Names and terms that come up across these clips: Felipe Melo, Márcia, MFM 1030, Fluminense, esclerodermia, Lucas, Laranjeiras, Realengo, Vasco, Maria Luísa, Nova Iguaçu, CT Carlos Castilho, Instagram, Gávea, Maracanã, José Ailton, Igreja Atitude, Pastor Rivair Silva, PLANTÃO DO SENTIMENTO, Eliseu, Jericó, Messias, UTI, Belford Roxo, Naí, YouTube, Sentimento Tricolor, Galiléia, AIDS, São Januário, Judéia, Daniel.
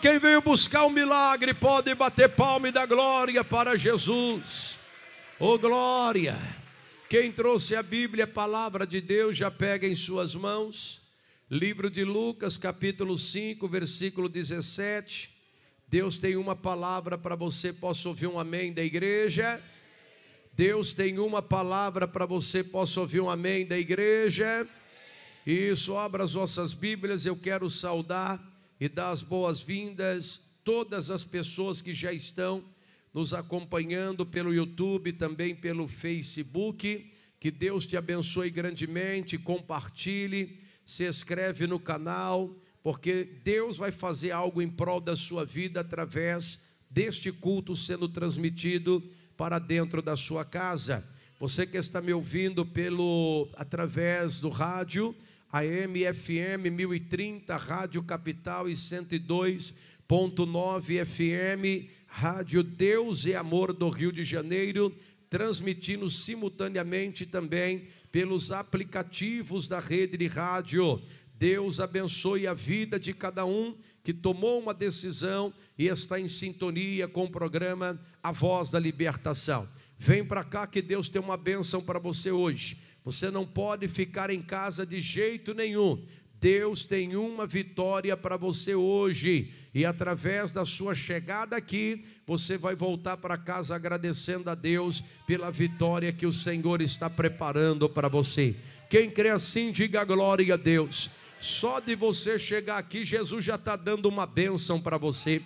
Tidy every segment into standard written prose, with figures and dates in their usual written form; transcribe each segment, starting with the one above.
Quem veio buscar um milagre pode bater palma e dar glória para Jesus. Oh glória! Quem trouxe a Bíblia, a palavra de Deus, já pega em suas mãos. Livro de Lucas, capítulo 5, versículo 17. Deus tem uma palavra para você. Posso ouvir um amém da igreja? Deus tem uma palavra para você. Posso ouvir um amém da igreja? Isso, abra as vossas Bíblias. Eu quero saudar e dar as boas-vindas todas as pessoas que já estão nos acompanhando pelo YouTube, também pelo Facebook. Que Deus te abençoe grandemente, compartilhe, se inscreve no canal, porque Deus vai fazer algo em prol da sua vida através deste culto sendo transmitido para dentro da sua casa. Você que está me ouvindo através do rádio, a MFM 1030, Rádio Capital, e 102.9 FM, Rádio Deus e Amor do Rio de Janeiro, transmitindo simultaneamente também pelos aplicativos da rede de rádio. Deus abençoe a vida de cada um que tomou uma decisão e está em sintonia com o programa A Voz da Libertação. Vem para cá que Deus tem uma bênção para você hoje. Você não pode ficar em casa de jeito nenhum. Deus tem uma vitória para você hoje. E através da sua chegada aqui, você vai voltar para casa agradecendo a Deus pela vitória que o Senhor está preparando para você. Quem crê assim, diga glória a Deus. Só de você chegar aqui, Jesus já está dando uma bênção para você.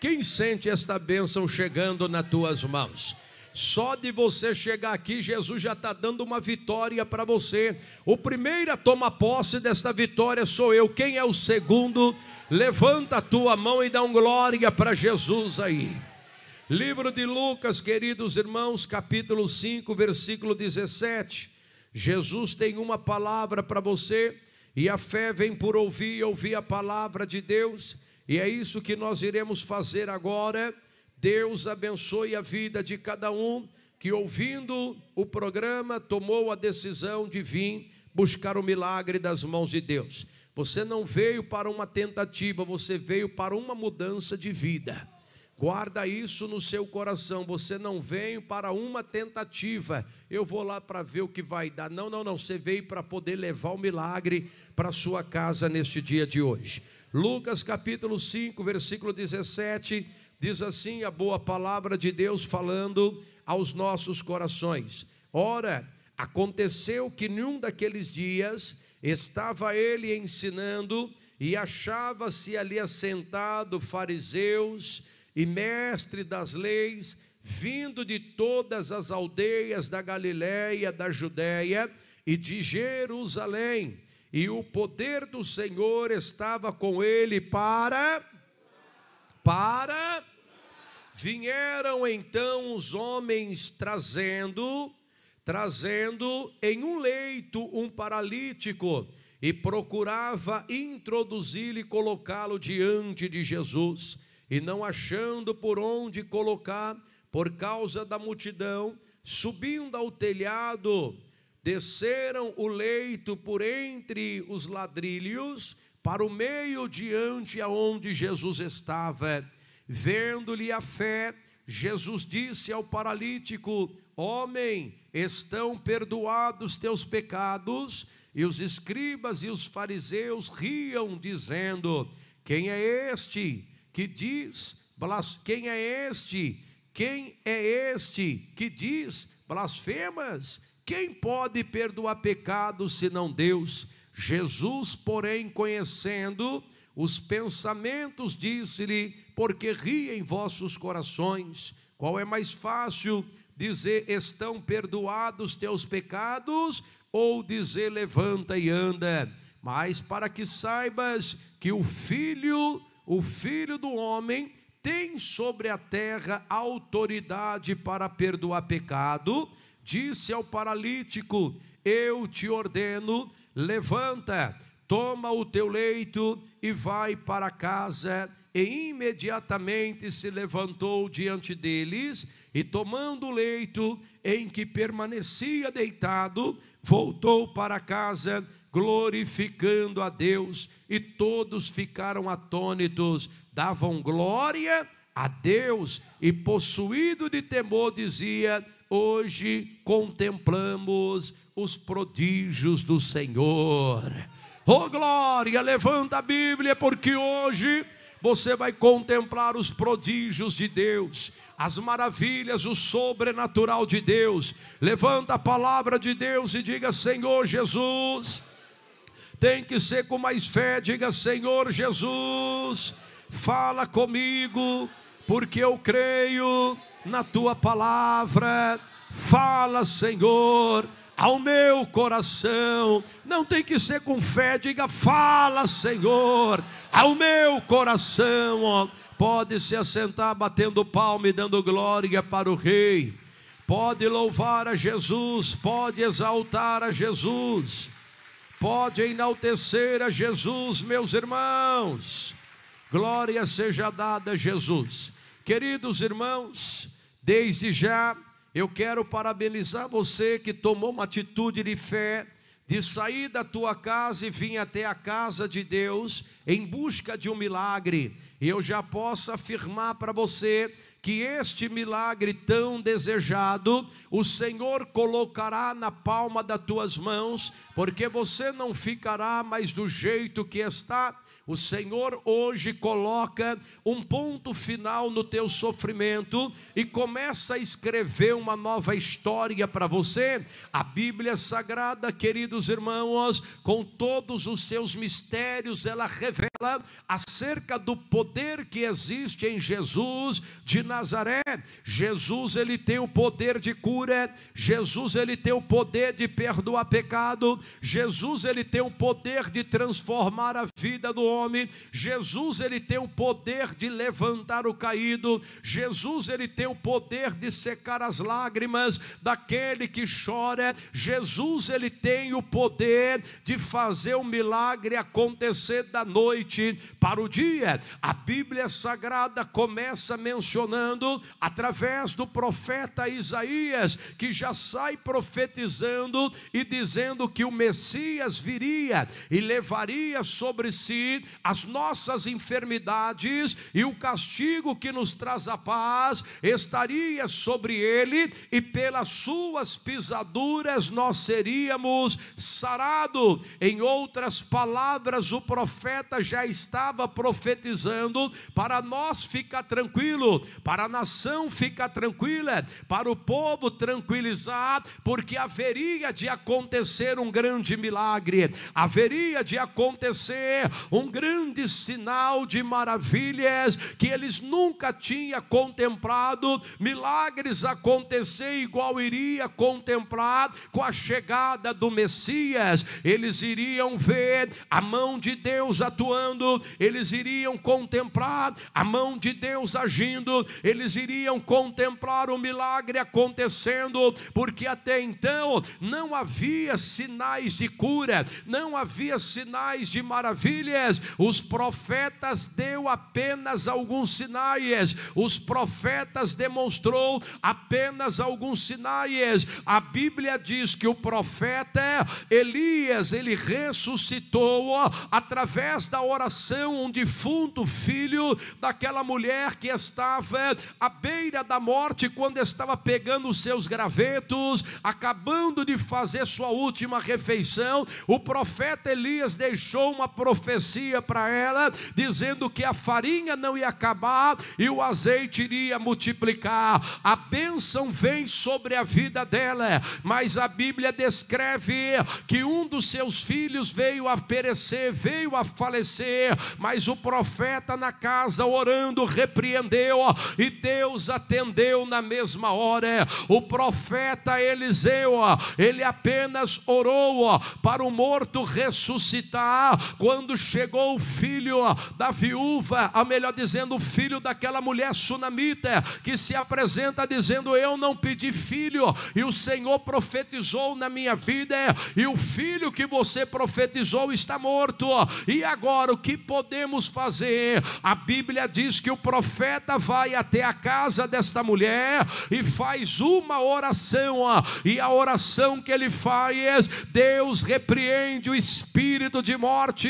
Quem sente esta bênção chegando nas tuas mãos? Só de você chegar aqui, Jesus já está dando uma vitória para você. O primeiro a tomar posse desta vitória sou eu. Quem é o segundo? Levanta a tua mão e dá um glória para Jesus aí. Livro de Lucas, queridos irmãos, capítulo 5, versículo 17. Jesus tem uma palavra para você, e a fé vem por ouvir, e ouvir a palavra de Deus. E é isso que nós iremos fazer agora. Deus abençoe a vida de cada um que, ouvindo o programa, tomou a decisão de vir buscar o milagre das mãos de Deus. Você não veio para uma tentativa, você veio para uma mudança de vida. Guarda isso no seu coração. Você não veio para uma tentativa. Eu vou lá para ver o que vai dar. Não, não, não. Você veio para poder levar o milagre para a sua casa neste dia de hoje. Lucas capítulo 5, versículo 17... diz assim a boa palavra de Deus falando aos nossos corações. Ora, aconteceu que num daqueles dias estava ele ensinando, e achava-se ali assentado fariseus e mestre das leis, vindo de todas as aldeias da Galiléia, da Judéia e de Jerusalém. E o poder do Senhor estava com ele para vieram então os homens trazendo em um leito um paralítico, e procurava introduzi-lo e colocá-lo diante de Jesus, e não achando por onde colocar por causa da multidão, subindo ao telhado, desceram o leito por entre os ladrilhos para o meio diante aonde Jesus estava. Vendo-lhe a fé, Jesus disse ao paralítico: homem, estão perdoados teus pecados. E os escribas e os fariseus riam, dizendo: quem é este que diz? Quem é este? Quem é este que diz blasfemas? Quem pode perdoar pecados senão Deus? Jesus, porém, conhecendo os pensamentos, disse-lhe: porque ri em vossos corações? Qual é mais fácil dizer: estão perdoados teus pecados, ou dizer: levanta e anda? Mas para que saibas que o filho do homem tem sobre a terra autoridade para perdoar pecado, disse ao paralítico: eu te ordeno, levanta, toma o teu leito e vai para casa. E imediatamente se levantou diante deles, e tomando o leito em que permanecia deitado, voltou para casa, glorificando a Deus, e todos ficaram atônitos, davam glória a Deus, e possuído de temor dizia: hoje contemplamos os prodígios do Senhor. Oh glória, levanta a Bíblia, porque hoje você vai contemplar os prodígios de Deus, as maravilhas, o sobrenatural de Deus. Levanta a palavra de Deus e diga: Senhor Jesus. Tem que ser com mais fé, diga: Senhor Jesus, fala comigo, porque eu creio na tua palavra. Fala, Senhor, ao meu coração. Não tem que ser com fé, diga: fala, Senhor, ao meu coração. Pode se assentar batendo palma e dando glória para o Rei. Pode louvar a Jesus, pode exaltar a Jesus, pode enaltecer a Jesus, meus irmãos. Glória seja dada a Jesus. Queridos irmãos, desde já eu quero parabenizar você que tomou uma atitude de fé, de sair da tua casa e vir até a casa de Deus em busca de um milagre. E eu já posso afirmar para você que este milagre tão desejado, o Senhor colocará na palma das tuas mãos, porque você não ficará mais do jeito que está. O Senhor hoje coloca um ponto final no teu sofrimento e começa a escrever uma nova história para você. A Bíblia Sagrada, queridos irmãos, com todos os seus mistérios, ela revela acerca do poder que existe em Jesus de Nazaré. Jesus, ele tem o poder de cura. Jesus, ele tem o poder de perdoar pecado. Jesus, ele tem o poder de transformar a vida do homem. Jesus, ele tem o poder de levantar o caído. Jesus, ele tem o poder de secar as lágrimas daquele que chora. Jesus, ele tem o poder de fazer o milagre acontecer da noite para o dia. A Bíblia Sagrada começa mencionando, através do profeta Isaías, que já sai profetizando e dizendo que o Messias viria e levaria sobre si as nossas enfermidades, e o castigo que nos traz a paz estaria sobre ele, e pelas suas pisaduras nós seríamos sarados. Em outras palavras, o profeta já estava profetizando para nós ficar tranquilo, para a nação ficar tranquila, para o povo tranquilizar, porque haveria de acontecer um grande milagre, haveria de acontecer um grande sinal de maravilhas que eles nunca tinham contemplado, milagres acontecer igual iria contemplar com a chegada do Messias. Eles iriam ver a mão de Deus atuando, eles iriam contemplar a mão de Deus agindo, eles iriam contemplar o milagre acontecendo, porque até então não havia sinais de cura, não havia sinais de maravilha. Os profetas deu apenas alguns sinais, os profetas demonstrou apenas alguns sinais. A Bíblia diz que o profeta Elias, ele ressuscitou através da oração um defunto filho daquela mulher que estava à beira da morte, quando estava pegando os seus gravetos, acabando de fazer sua última refeição. O profeta Elias deixou uma profecia para ela, dizendo que a farinha não ia acabar e o azeite iria multiplicar. A bênção vem sobre a vida dela, mas a Bíblia descreve que um dos seus filhos veio a perecer, veio a falecer, mas o profeta, na casa orando, repreendeu, e Deus atendeu na mesma hora. O profeta Eliseu, ele apenas orou para o morto ressuscitar. Quando chegou chegou o filho da viúva, ou melhor dizendo, o filho daquela mulher sunamita, que se apresenta dizendo: eu não pedi filho, e o Senhor profetizou na minha vida, e o filho que você profetizou está morto, e agora o que podemos fazer? A Bíblia diz que o profeta vai até a casa desta mulher e faz uma oração, e a oração que ele faz: Deus, repreende o espírito de morte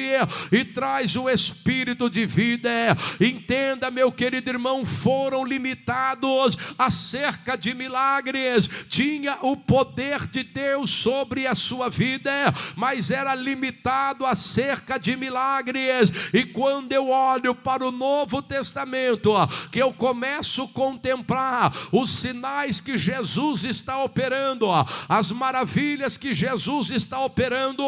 e traz o espírito de vida. Entenda, meu querido irmão, foram limitados acerca de milagres, tinha o poder de Deus sobre a sua vida, mas era limitado acerca de milagres. E quando eu olho para o Novo Testamento, que eu começo a contemplar os sinais que Jesus está operando, as maravilhas que Jesus está operando,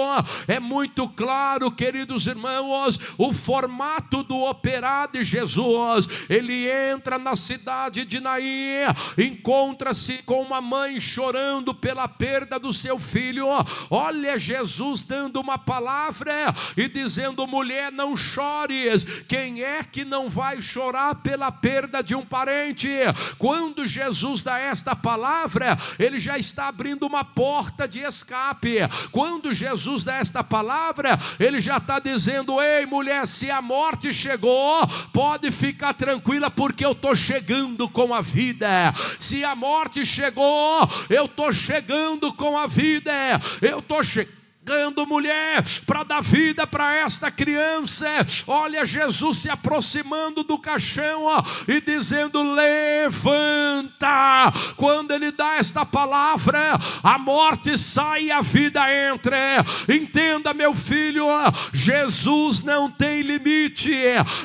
é muito claro, queridos irmãos, o formato do operar de Jesus. Ele entra na cidade de Naí, encontra-se com uma mãe chorando pela perda do seu filho. Olha Jesus dando uma palavra e dizendo: mulher, não chores. Quem é que não vai chorar pela perda de um parente? Quando Jesus dá esta palavra, ele já está abrindo uma porta de escape. Quando Jesus dá esta palavra, ele já está dizendo: ei mulher, se a morte chegou, pode ficar tranquila, porque eu estou chegando com a vida. Se a morte chegou, eu estou chegando com a vida. Eu estou chegando, mulher, para dar vida para esta criança. Olha Jesus se aproximando do caixão e dizendo: levanta. Quando ele dá esta palavra, a morte sai e a vida entra. Entenda, meu filho, Jesus não tem limite.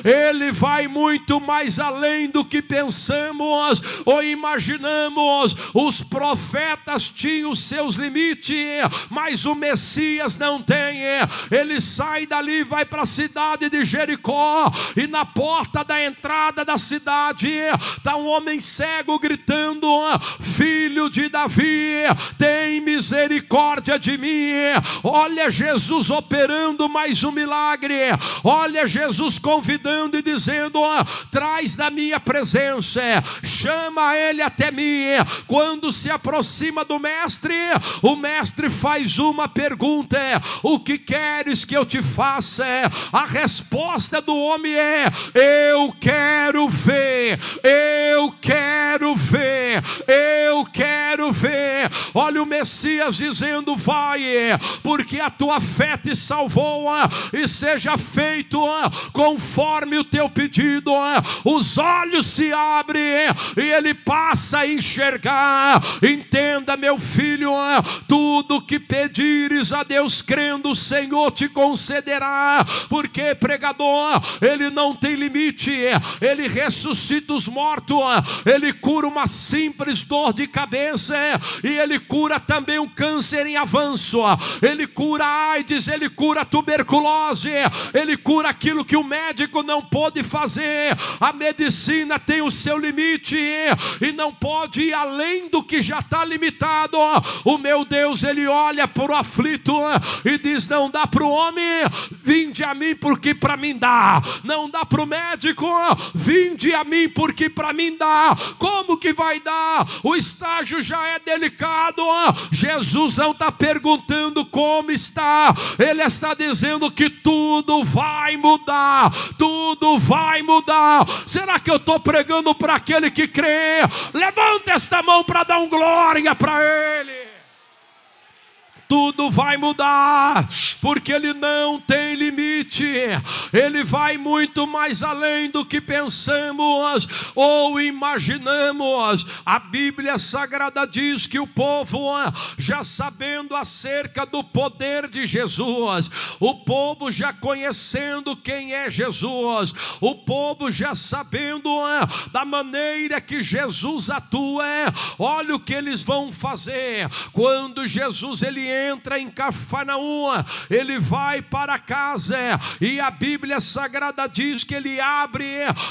Ele vai muito mais além do que pensamos ou imaginamos. Os profetas tinham seus limites, mas o Messias não tem. Ele sai dali, vai para a cidade de Jericó, e na porta da entrada da cidade está um homem cego gritando: filho de Davi, tem misericórdia de mim. Olha Jesus operando mais um milagre. Olha Jesus convidando e dizendo: traz da minha presença, chama ele até mim. Quando se aproxima do mestre, o mestre faz uma pergunta: o que queres que eu te faça? A resposta do homem é: eu quero ver, eu quero ver, eu quero ver. Olha o Messias dizendo: vai, porque a tua fé te salvou, e seja feito conforme o teu pedido. Os olhos se abrem e ele passa a enxergar. Entenda, meu filho, tudo que pedires a Deus crendo, o Senhor te concederá. Porque, pregador, ele não tem limite. Ele ressuscita os mortos, ele cura uma simples dor de cabeça, e ele cura também um câncer em avanço, ele cura AIDS, ele cura tuberculose, ele cura aquilo que o médico não pôde fazer. A medicina tem o seu limite e não pode ir além do que já está limitado. O meu Deus, ele olha para o aflito e diz: não dá para o homem, vinde a mim, porque para mim dá. Não dá para o médico, vinde a mim, porque para mim dá. Como que vai dar? O estágio já é delicado. Jesus não está perguntando como está, ele está dizendo que tudo vai mudar, tudo vai mudar. Será que eu estou pregando para aquele que crê? Levanta esta mão para dar um glória para ele. Tudo vai mudar, porque ele não tem limite. Ele vai muito mais além do que pensamos ou imaginamos. A Bíblia Sagrada diz que o povo, já sabendo acerca do poder de Jesus, o povo já conhecendo quem é Jesus, o povo já sabendo da maneira que Jesus atua, olha o que eles vão fazer. Quando Jesus ele entra em Cafarnaum, ele vai para casa, e a Bíblia Sagrada diz que ele abre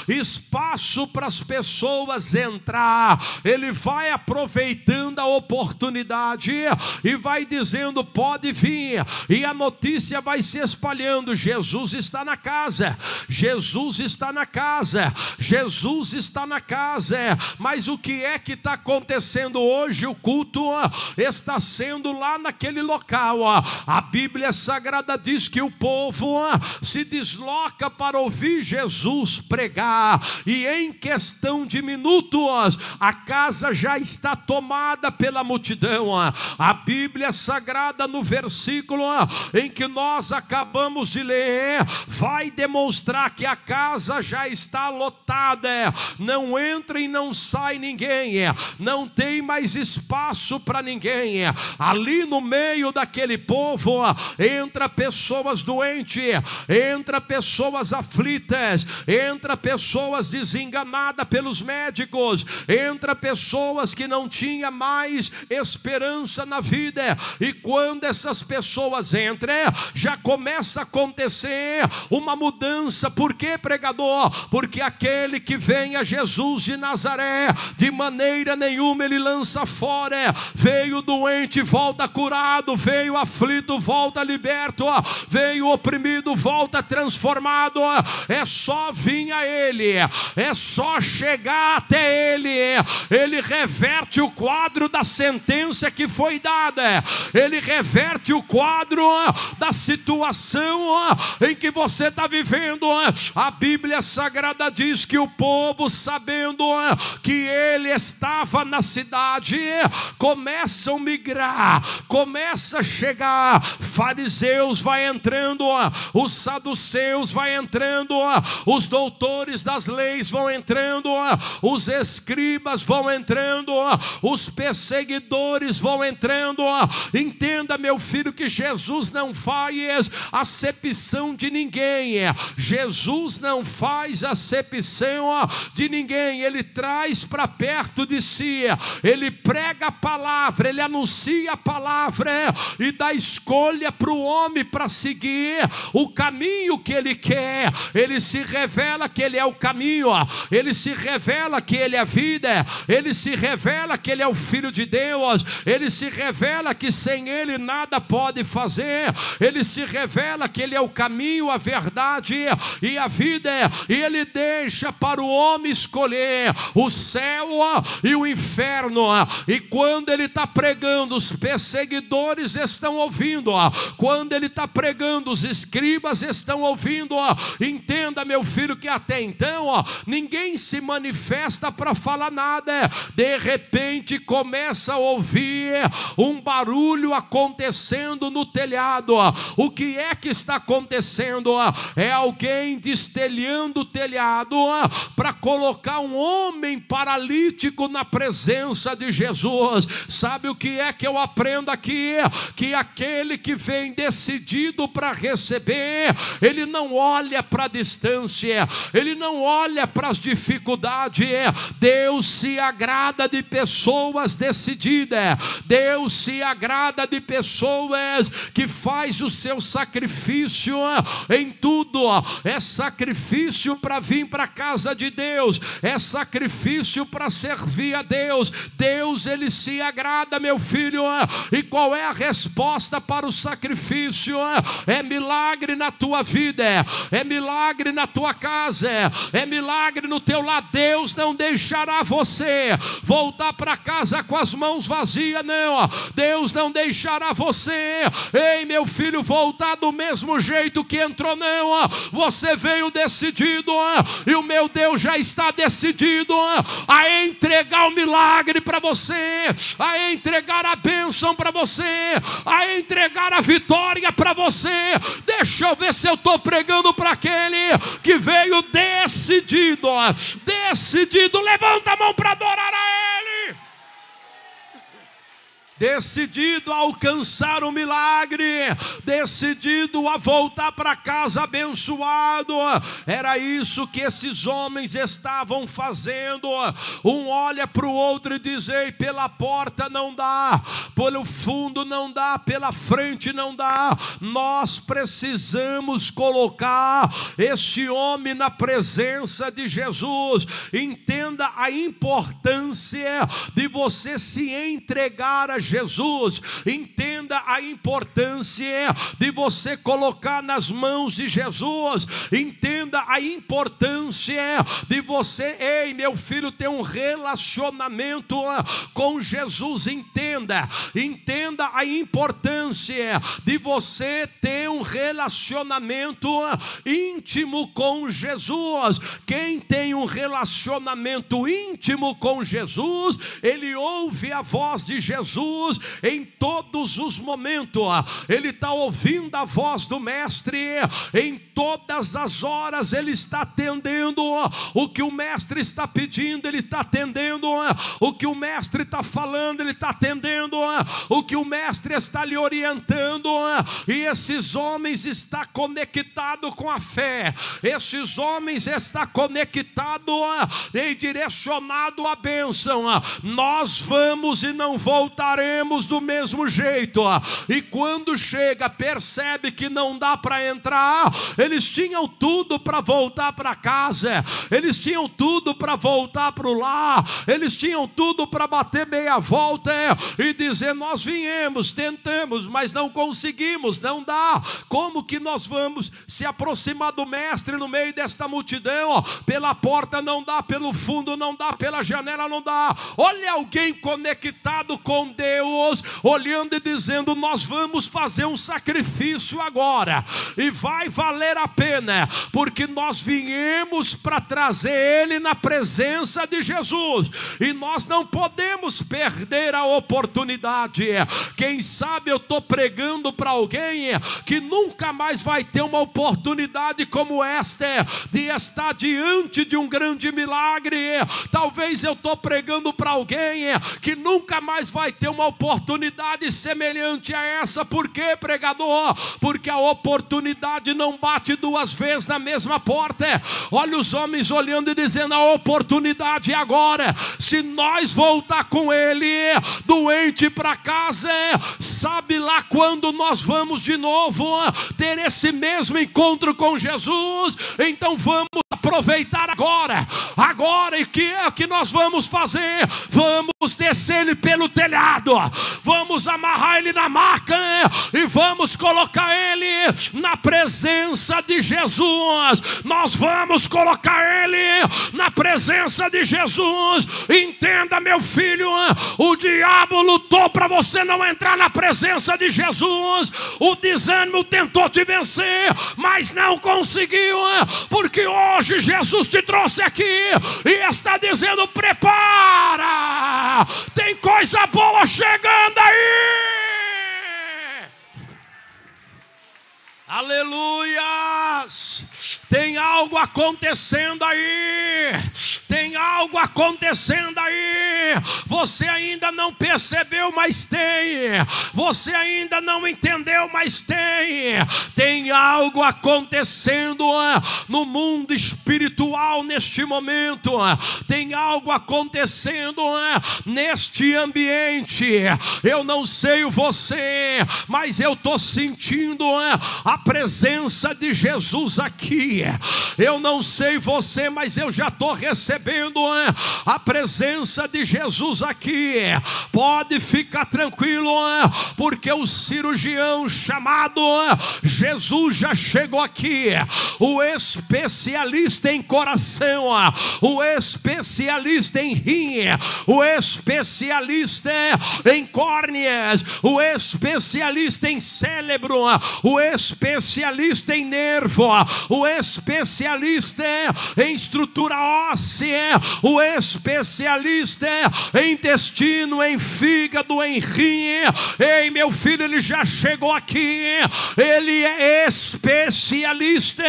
espaço para as pessoas entrar. Ele vai aproveitando a oportunidade e vai dizendo: pode vir. E a notícia vai se espalhando: Jesus está na casa, Jesus está na casa, Jesus está na casa. Mas o que é que está acontecendo hoje? O culto está sendo lá naquele local. A Bíblia Sagrada diz que o povo se desloca para ouvir Jesus pregar, e em questão de minutos a casa já está tomada pela multidão. A Bíblia Sagrada, no versículo em que nós acabamos de ler, vai demonstrar que a casa já está lotada. Não entra e não sai ninguém, não tem mais espaço para ninguém. Ali no meio daquele povo entra pessoas doentes, entra pessoas aflitas, entra pessoas desenganadas pelos médicos, entra pessoas que não tinha mais esperança na vida. E quando essas pessoas entram, já começa a acontecer uma mudança. Por que, pregador? Porque aquele que vem a Jesus de Nazaré, de maneira nenhuma ele lança fora. Veio doente, volta curado; veio aflito, volta liberto; veio oprimido, volta transformado. É só vir a ele, é só chegar até ele. Ele reverte o quadro da sentença que foi dada, ele reverte o quadro da situação em que você está vivendo. A Bíblia Sagrada diz que o povo, sabendo que ele estava na cidade, começam a migrar, começa a chegar. Fariseus vai entrando, os saduceus vai entrando, os doutores das leis vão entrando, os escribas vão entrando, os perseguidores vão entrando. Entenda, meu filho, que Jesus não faz acepção de ninguém. Jesus não faz acepção de ninguém. Ele traz para perto de si, ele prega a palavra, ele anuncia a palavra e dá escolha para o homem para seguir o caminho que ele quer. Ele se revela que ele é o caminho, ele se revela que ele é a vida, ele se revela que ele é o Filho de Deus, ele se revela que sem ele nada pode fazer, ele se revela que ele é o caminho, a verdade e a vida. E ele deixa para o homem escolher o céu e o inferno. E quando ele está pregando, os perseguidores estão ouvindo, quando ele está pregando, os escribas estão ouvindo. Entenda, meu filho, que até então ninguém se manifesta para falar nada. De repente começa a ouvir um barulho acontecendo no telhado. O que é que está acontecendo? É alguém destelhando o telhado para colocar um homem paralítico na presença de Jesus. Sabe o que é que eu aprendo aqui? Que aquele que vem decidido para receber, ele não olha para a distância, ele não olha para as dificuldades. Deus se agrada de pessoas decididas, Deus se agrada de pessoas que faz o seu sacrifício em tudo. É sacrifício para vir para a casa de Deus, é sacrifício para servir a Deus. Deus, ele se agrada, meu filho. E qual é a resposta para o sacrifício? É milagre na tua vida, é milagre na tua casa, é milagre no teu lar. Deus não deixará você voltar para casa com as mãos vazias, não. Deus não deixará você, ei meu filho, voltar do mesmo jeito que entrou, não. Você veio decidido, e o meu Deus já está decidido a entregar o milagre para você, a entregar a bênção para você, a entregar a vitória para você. Deixa eu ver se eu estou pregando para aquele que veio decidido, decidido. Levanta a mão para adorar a ele. decidido a alcançar o milagre, decidido a voltar para casa abençoado. Era isso que esses homens estavam fazendo. Um olha para o outro e diz: ei, pela porta não dá, pelo fundo não dá, pela frente não dá. Nós precisamos colocar este homem na presença de Jesus. Entenda a importância de você se entregar a Jesus. Entenda a importância de você colocar nas mãos de Jesus. Entenda a importância de você, ei, meu filho, ter um relacionamento com Jesus. Entenda a importância de você ter um relacionamento íntimo com Jesus. Quem tem um relacionamento íntimo com Jesus, ele ouve a voz de Jesus em todos os momentos. Ele está ouvindo a voz do mestre em todas as horas. Ele está atendendo o que o mestre está pedindo, ele está atendendo o que o mestre está falando, ele está atendendo o que o mestre está lhe orientando. E esses homens estão conectados com a fé, esses homens estão conectados e direcionados à bênção. Nós vamos e não voltaremos do mesmo jeito. E quando chega, percebe que não dá para entrar. Eles tinham tudo para voltar para casa, eles tinham tudo para voltar para o lar, eles tinham tudo para bater meia volta e dizer: nós viemos, tentamos, mas não conseguimos, não dá. Como que nós vamos se aproximar do mestre no meio desta multidão? Pela porta não dá, pelo fundo não dá, pela janela não dá. Olha alguém conectado com Deus, olhando e dizendo: nós vamos fazer um sacrifício agora e vai valer a pena, porque nós viemos para trazer ele na presença de Jesus e nós não podemos perder a oportunidade. Quem sabe eu estou pregando para alguém que nunca mais vai ter uma oportunidade como esta de estar diante de um grande milagre. Talvez eu estou pregando para alguém que nunca mais vai ter uma oportunidade semelhante a essa. Por quê, pregador? Porque a oportunidade não bate duas vezes na mesma porta. Olha os homens olhando e dizendo: a oportunidade é agora. Se nós voltar com ele doente para casa, sabe lá quando nós vamos de novo ter esse mesmo encontro com Jesus? Então vamos aproveitar agora. Agora, e que é que nós vamos fazer? Vamos descer ele pelo telhado, vamos amarrar ele na maca e vamos colocar ele na presença de Jesus. Nós vamos colocar ele na presença de Jesus. Entenda, meu filho, o diabo lutou para você não entrar na presença de Jesus. O desânimo tentou te vencer, mas não conseguiu, porque hoje Jesus te trouxe aqui e está dizendo: prepara, tem coisa boa chegando aí. Aleluias! Tem algo acontecendo aí, tem algo acontecendo aí. Você ainda não percebeu, mas tem. Você ainda não entendeu, mas tem. Tem algo acontecendo no mundo espiritual neste momento. Tem algo acontecendo neste ambiente. Eu não sei você, mas eu estou sentindo a presença de Jesus aqui. Eu não sei você, mas eu já estou recebendo a presença de Jesus aqui. Pode ficar tranquilo, porque o cirurgião chamado Jesus já chegou aqui. O especialista em coração, o especialista em rim, o especialista em córneas, o especialista em cérebro, o especialista em nervo, o especialista em estrutura óssea, o especialista em intestino, em fígado, em rim. Ei, meu filho, ele já chegou aqui, ele é especialista.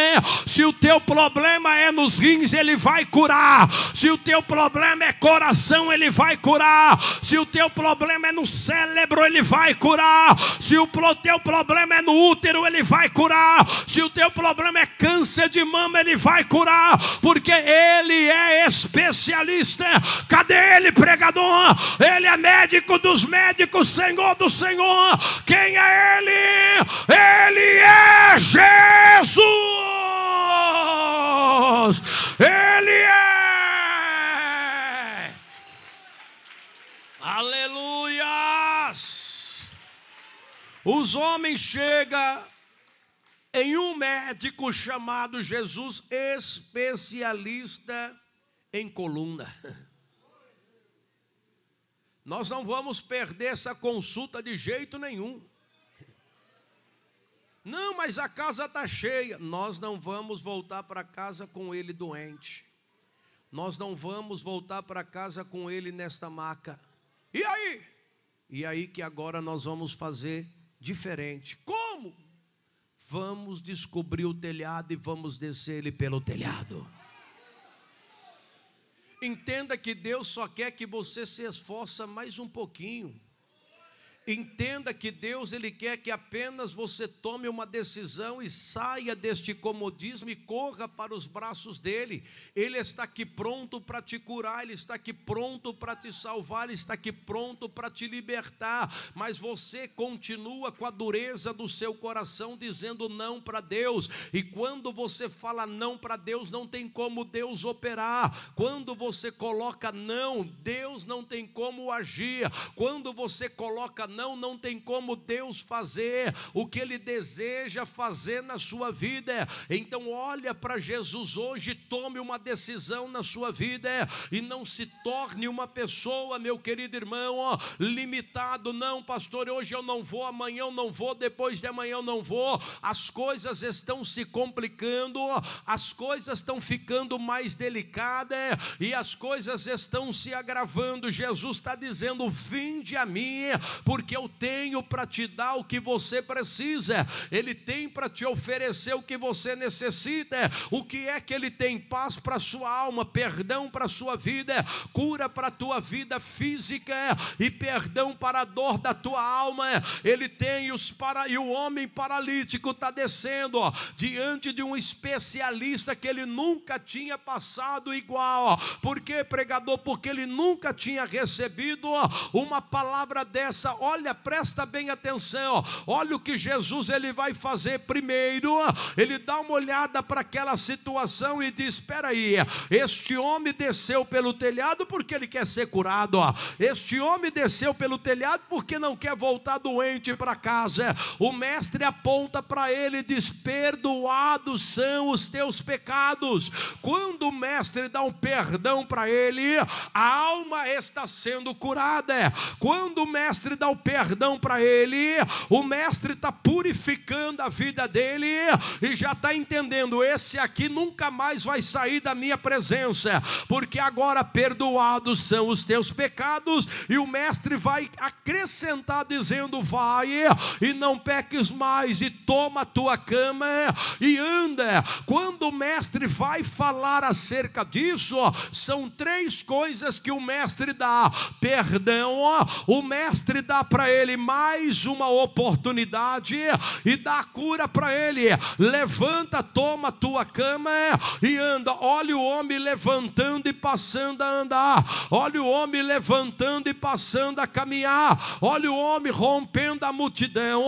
Se o teu problema é nos rins, ele vai curar. Se o teu problema é coração, ele vai curar. Se o teu problema é no cérebro, ele vai curar. Se o teu problema é no útero, ele vai curar. Se o teu problema é câncer de mama, ele vai curar, porque ele é especialista. Cadê ele, pregador? Ele é médico dos médicos, Senhor do Senhor. Quem é ele? Ele é Jesus. Ele é. Aleluia. Os homens chegam em um médico chamado Jesus, especialista em coluna. Nós não vamos perder essa consulta de jeito nenhum. Não, mas a casa está cheia. Nós não vamos voltar para casa com ele doente. Nós não vamos voltar para casa com ele nesta maca. E aí? E aí que agora nós vamos fazer diferente. Como? Vamos descobrir o telhado e vamos descer ele pelo telhado. Entenda que Deus só quer que você se esforça mais um pouquinho. Entenda que Deus, ele quer que apenas você tome uma decisão e saia deste comodismo e corra para os braços dele. Ele está aqui pronto para te curar, ele está aqui pronto para te salvar, ele está aqui pronto para te libertar. Mas você continua com a dureza do seu coração dizendo não para Deus. E quando você fala não para Deus, não tem como Deus operar. Quando você coloca não, Deus não tem como agir. Quando você coloca não, não tem como Deus fazer o que ele deseja fazer na sua vida. Então olha para Jesus hoje, tome uma decisão na sua vida e não se torne uma pessoa, meu querido irmão, ó, limitado. Não, pastor, hoje eu não vou, amanhã eu não vou, depois de amanhã eu não vou. As coisas estão se complicando, ó, as coisas estão ficando mais delicadas e as coisas estão se agravando. Jesus está dizendo: vinde a mim, porque eu tenho para te dar o que você precisa. Ele tem para te oferecer o que você necessita. O que é que ele tem? Paz para a sua alma, perdão para a sua vida, cura para a tua vida física e perdão para a dor da tua alma. Ele tem e o homem paralítico está descendo, ó, diante de um especialista que ele nunca tinha passado igual, ó. Por quê, pregador? Porque ele nunca tinha recebido, ó, uma palavra dessa. Olha, presta bem atenção, olha o que Jesus ele vai fazer. Primeiro, ele dá uma olhada para aquela situação e diz: espera aí, este homem desceu pelo telhado porque ele quer ser curado, este homem desceu pelo telhado porque não quer voltar doente para casa. O mestre aponta para ele e diz: perdoados são os teus pecados. Quando o mestre dá um perdão para ele, a alma está sendo curada. Quando o mestre dá o perdão para ele, o mestre está purificando a vida dele e já está entendendo: esse aqui nunca mais vai sair da minha presença, porque agora perdoados são os teus pecados. E o mestre vai acrescentar dizendo: vai e não peques mais, e toma a tua cama e anda. Quando o mestre vai falar acerca disso, são três coisas que o mestre dá: perdão, o mestre dá para ele mais uma oportunidade e dá cura para ele: levanta, toma tua cama e anda. Olha o homem levantando e passando a andar, olha o homem levantando e passando a caminhar, olha o homem rompendo a multidão.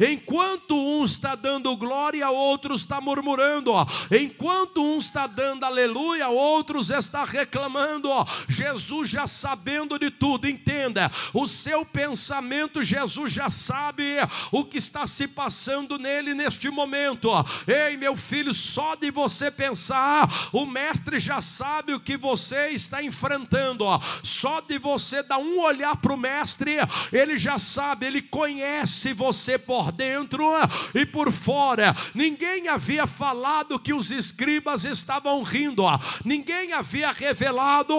Enquanto um está dando glória, outros está murmurando. Enquanto um está dando aleluia, outros está reclamando. Jesus já sabendo de tudo, entenda: o seu pensamento Testamento, Jesus já sabe o que está se passando nele neste momento. Ei, meu filho, só de você pensar, o mestre já sabe o que você está enfrentando. Só de você dar um olhar para o mestre, ele já sabe, ele conhece você por dentro e por fora. Ninguém havia falado que os escribas estavam rindo, ninguém havia revelado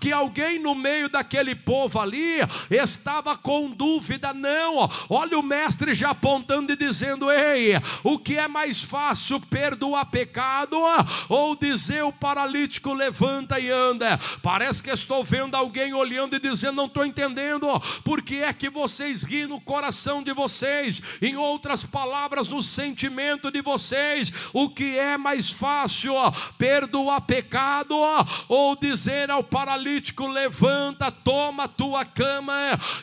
que alguém no meio daquele povo ali estava com dúvida, não. Olha o mestre já apontando e dizendo: ei, o que é mais fácil, perdoar pecado ou dizer o paralítico levanta e anda? Parece que estou vendo alguém olhando e dizendo: não estou entendendo, porque é que vocês riem no coração de vocês, em outras palavras, no sentimento de vocês, o que é mais fácil, perdoar pecado ou dizer ao paralítico: levanta, toma tua cama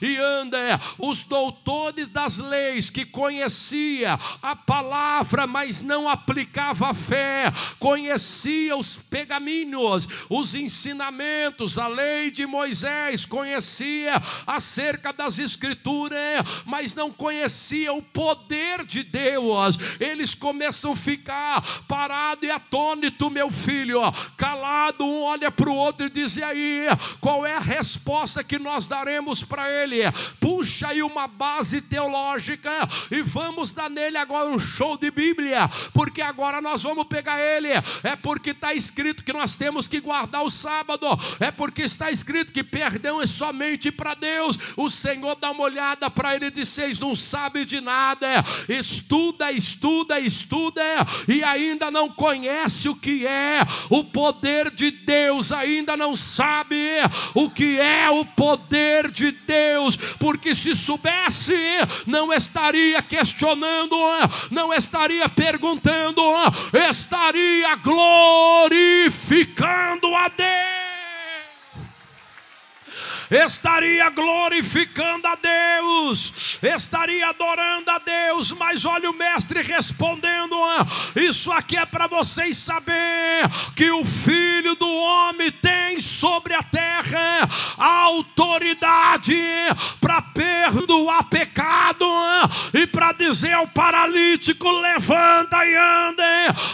e anda? Os doutores das leis, que conhecia a palavra, mas não aplicava a fé, conhecia os pergaminhos, os ensinamentos, a lei de Moisés, conhecia acerca das escrituras, mas não conhecia o poder de Deus. Eles começam a ficar parado e atônito, meu filho, calado. Um olha para o outro e diz: e aí, qual é a resposta que nós daremos para ele? Puxa aí uma base teológica e vamos dar nele agora um show de Bíblia, porque agora nós vamos pegar ele. É porque está escrito que nós temos que guardar o sábado, é porque está escrito que perdão é somente para Deus. O Senhor dá uma olhada para ele e diz: vocês não sabem de nada, estuda e ainda não conhece o que é o poder de Deus, ainda não sabe o que é o poder de Deus, porque se soubesse, não estaria questionando, não estaria perguntando, estaria glorificando a Deus. Estaria glorificando a Deus, estaria adorando a Deus. Mas olha o mestre respondendo: isso aqui é para vocês saberem que o Filho do Homem tem sobre a terra a autoridade para perdoar pecado e para dizer ao paralítico: levanta e anda.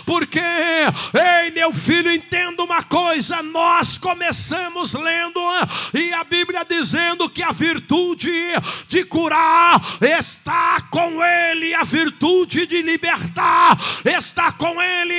Porque, ei, meu filho, entenda uma coisa: nós começamos lendo e a Bíblia dizendo que a virtude de curar está com ele, a virtude de libertar está com ele,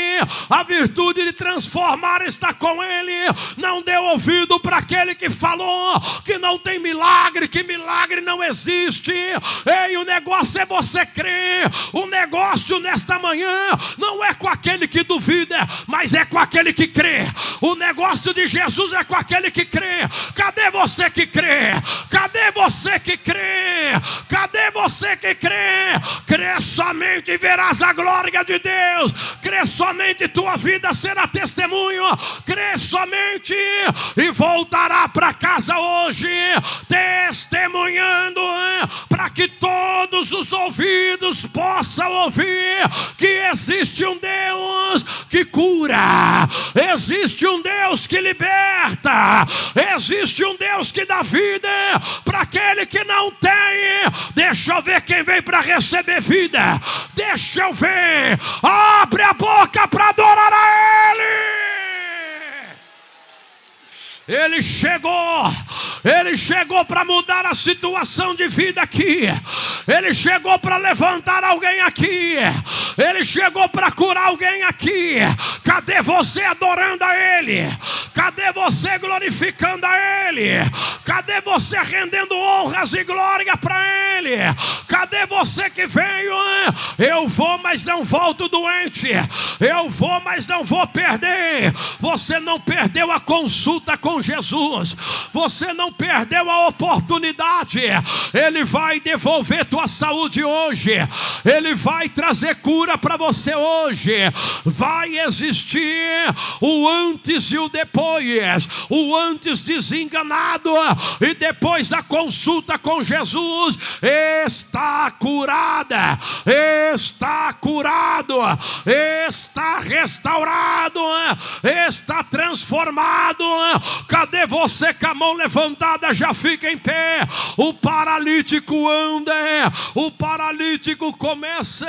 a virtude de transformar está com ele. Não deu ouvido para aquele que falou que não tem milagre, que milagre não existe. Ei, o negócio é você crer. O negócio nesta manhã não é com aquele que duvida, mas é com aquele que crê. O negócio de Jesus é com aquele que crê. Cadê você que crê? Cadê você que crê? Cadê você que crê? Crê somente e verás a glória de Deus. Crê somente e tua vida será testemunho. Crê somente e voltará para casa hoje testemunhando, para que todos os ouvidos possam ouvir que existe um Deus que cura, existe um Deus que liberta, existe um Deus que dá vida para aquele que não tem. Deixa eu ver quem vem para receber vida. Deixa eu ver. Abre a boca para adorar a Ele. Ele chegou. Ele chegou para mudar a situação de vida aqui. Ele chegou para levantar alguém aqui. Ele chegou para curar alguém aqui. Cadê você adorando a Ele? Cadê você glorificando a Ele? Cadê você rendendo honras e glória para Ele? Cadê você que veio? Eu vou, mas não volto doente. Eu vou, mas não vou perder. Você não perdeu a consulta com Jesus. Você não perdeu a oportunidade. Ele vai devolver tua saúde hoje. Ele vai trazer cura para você hoje. Vai existir o antes e o depois. Moisés, o antes desenganado, e depois da consulta com Jesus, está curada, está curado, está restaurado, está transformado. Cadê você com a mão levantada? Já fica em pé. O paralítico anda, o paralítico começa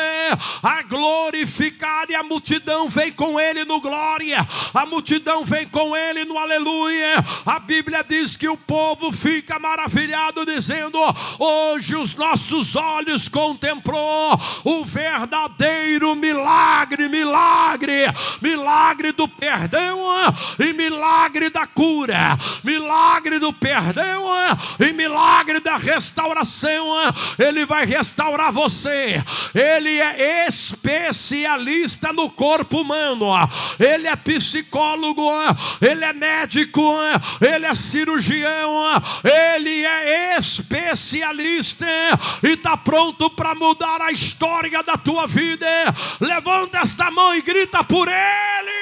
a glorificar, e a multidão vem com ele no glória, a multidão vem com ele no aleluia. A Bíblia diz que o povo fica maravilhado, dizendo: hoje os nossos olhos contemplou o verdadeiro milagre, milagre do perdão e milagre da cura, milagre do perdão e milagre da restauração. Ele vai restaurar você. Ele é especialista no corpo humano, ele é psicólogo, ele é médico, ele é cirurgião, ele é especialista e está pronto para mudar a história da tua vida. Levanta esta mão e grita por ele,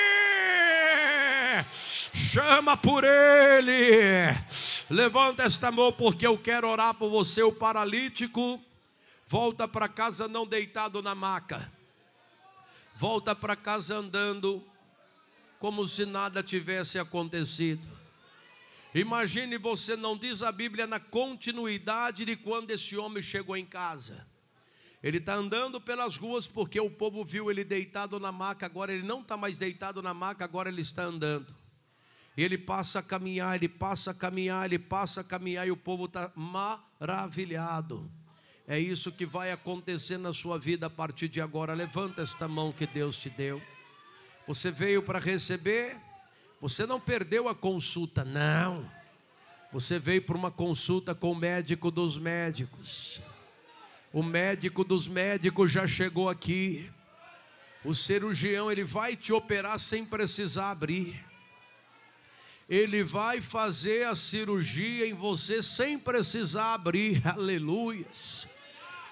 chama por ele. Levanta esta mão, porque eu quero orar por você. O paralítico volta para casa não deitado na maca, volta para casa andando como se nada tivesse acontecido. Imagine você, não diz a Bíblia, na continuidade de quando esse homem chegou em casa. Ele está andando pelas ruas porque o povo viu ele deitado na maca. Agora ele não está mais deitado na maca, agora ele está andando. E ele passa a caminhar, ele passa a caminhar, ele passa a caminhar, e o povo está maravilhado. É isso que vai acontecer na sua vida a partir de agora. Levanta esta mão que Deus te deu. Você veio para receber, você não perdeu a consulta, não. Você veio para uma consulta com o médico dos médicos. O médico dos médicos já chegou aqui. O cirurgião, ele vai te operar sem precisar abrir. Ele vai fazer a cirurgia em você sem precisar abrir. Aleluias.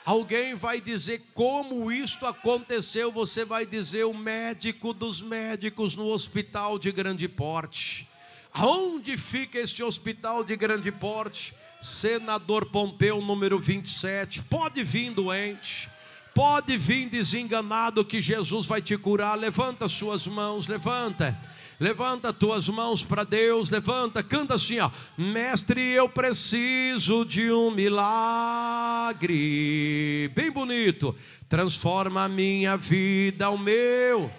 Alguém vai dizer como isto aconteceu. Você vai dizer: o médico dos médicos no hospital de grande porte. Aonde fica este hospital de grande porte? Senador Pompeu, número 27. Pode vir doente, pode vir desenganado, que Jesus vai te curar. Levanta suas mãos, levanta. Levanta tuas mãos para Deus, levanta, canta assim, ó: mestre, eu preciso de um milagre, bem bonito, transforma a minha vida, o meu.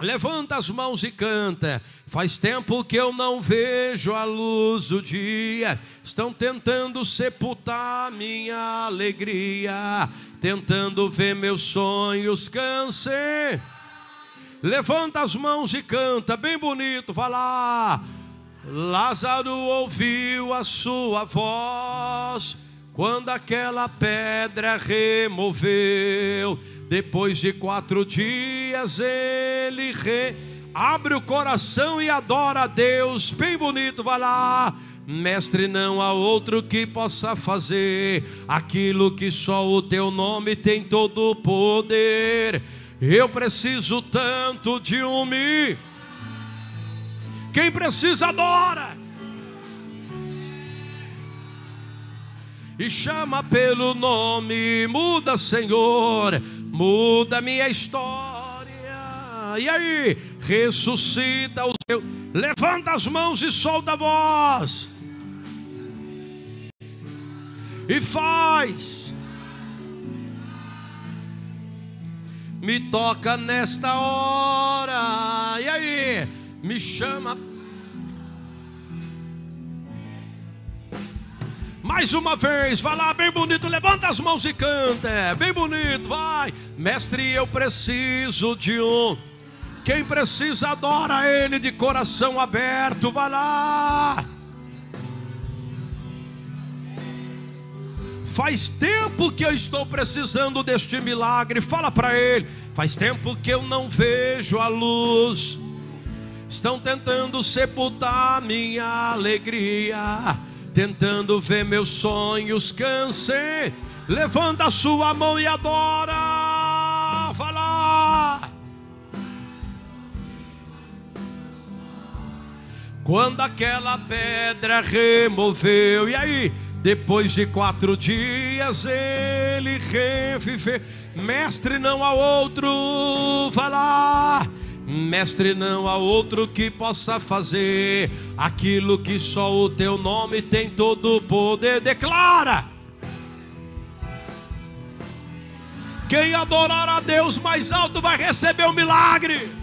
Levanta as mãos e canta: faz tempo que eu não vejo a luz do dia, estão tentando sepultar minha alegria, tentando ver meus sonhos câncer. Levanta as mãos e canta, bem bonito, vai lá. Lázaro ouviu a sua voz quando aquela pedra removeu. Depois de 4 dias ele abre o coração e adora a Deus. Bem bonito, vai lá. Mestre, não há outro que possa fazer aquilo que só o teu nome tem todo o poder. Eu preciso tanto de um milagre. Quem precisa adora e chama pelo nome. Muda, Senhor, muda minha história. E aí, ressuscita o seu. Levanta as mãos e solta a voz e faz. Me toca nesta hora, e aí, me chama. Mais uma vez, vai lá, bem bonito, levanta as mãos e canta, bem bonito, vai. Mestre, eu preciso de um. Quem precisa adora ele de coração aberto, vai lá. Faz tempo que eu estou precisando deste milagre. Fala para ele: faz tempo que eu não vejo a luz, estão tentando sepultar minha alegria, tentando ver meus sonhos câncer. Levanta a sua mão e adora. Fala: Quando aquela pedra removeu, e aí, depois de 4 dias ele reviveu. Mestre, não há outro, falar. Mestre, não há outro que possa fazer aquilo que só o teu nome tem todo o poder. Declara. Quem adorar a Deus mais alto vai receber um milagre.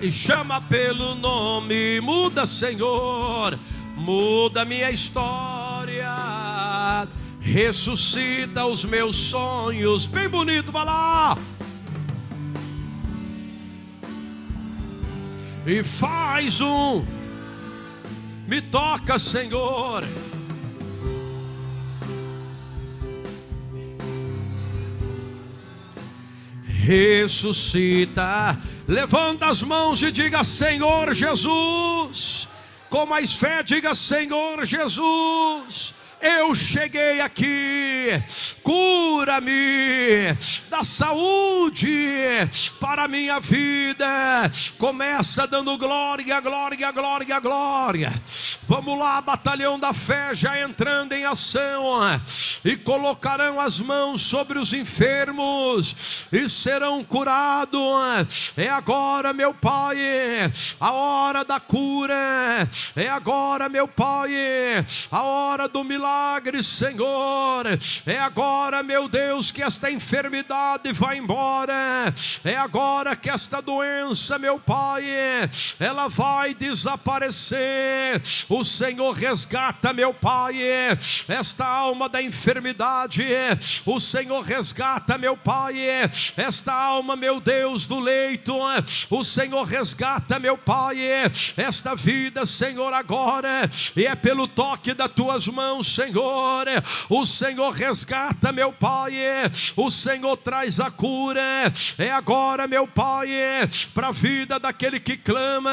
E chama pelo nome. Muda, Senhor, muda minha história. Ressuscita os meus sonhos. Bem bonito, vai lá. E faz um, me toca, Senhor. Ressuscita. Levanta as mãos e diga: Senhor Jesus. Com mais fé, diga: Senhor Jesus, eu cheguei aqui, cura-me, dá saúde para a minha vida. Começa dando glória, glória, glória, glória. Vamos lá, batalhão da fé, já entrando em ação. E colocarão as mãos sobre os enfermos e serão curados. É agora, meu Pai, a hora da cura. É agora, meu Pai, a hora do milagre. Milagre, Senhor, é agora, meu Deus, que esta enfermidade vai embora. É agora que esta doença, meu Pai, ela vai desaparecer. O Senhor resgata, meu Pai, esta alma da enfermidade. O Senhor resgata, meu Pai, esta alma, meu Deus, do leito. O Senhor resgata, meu Pai, esta vida, Senhor, agora. E é pelo toque das tuas mãos, Senhor, o Senhor resgata, meu Pai, o Senhor traz a cura. É agora, meu Pai, para a vida daquele que clama,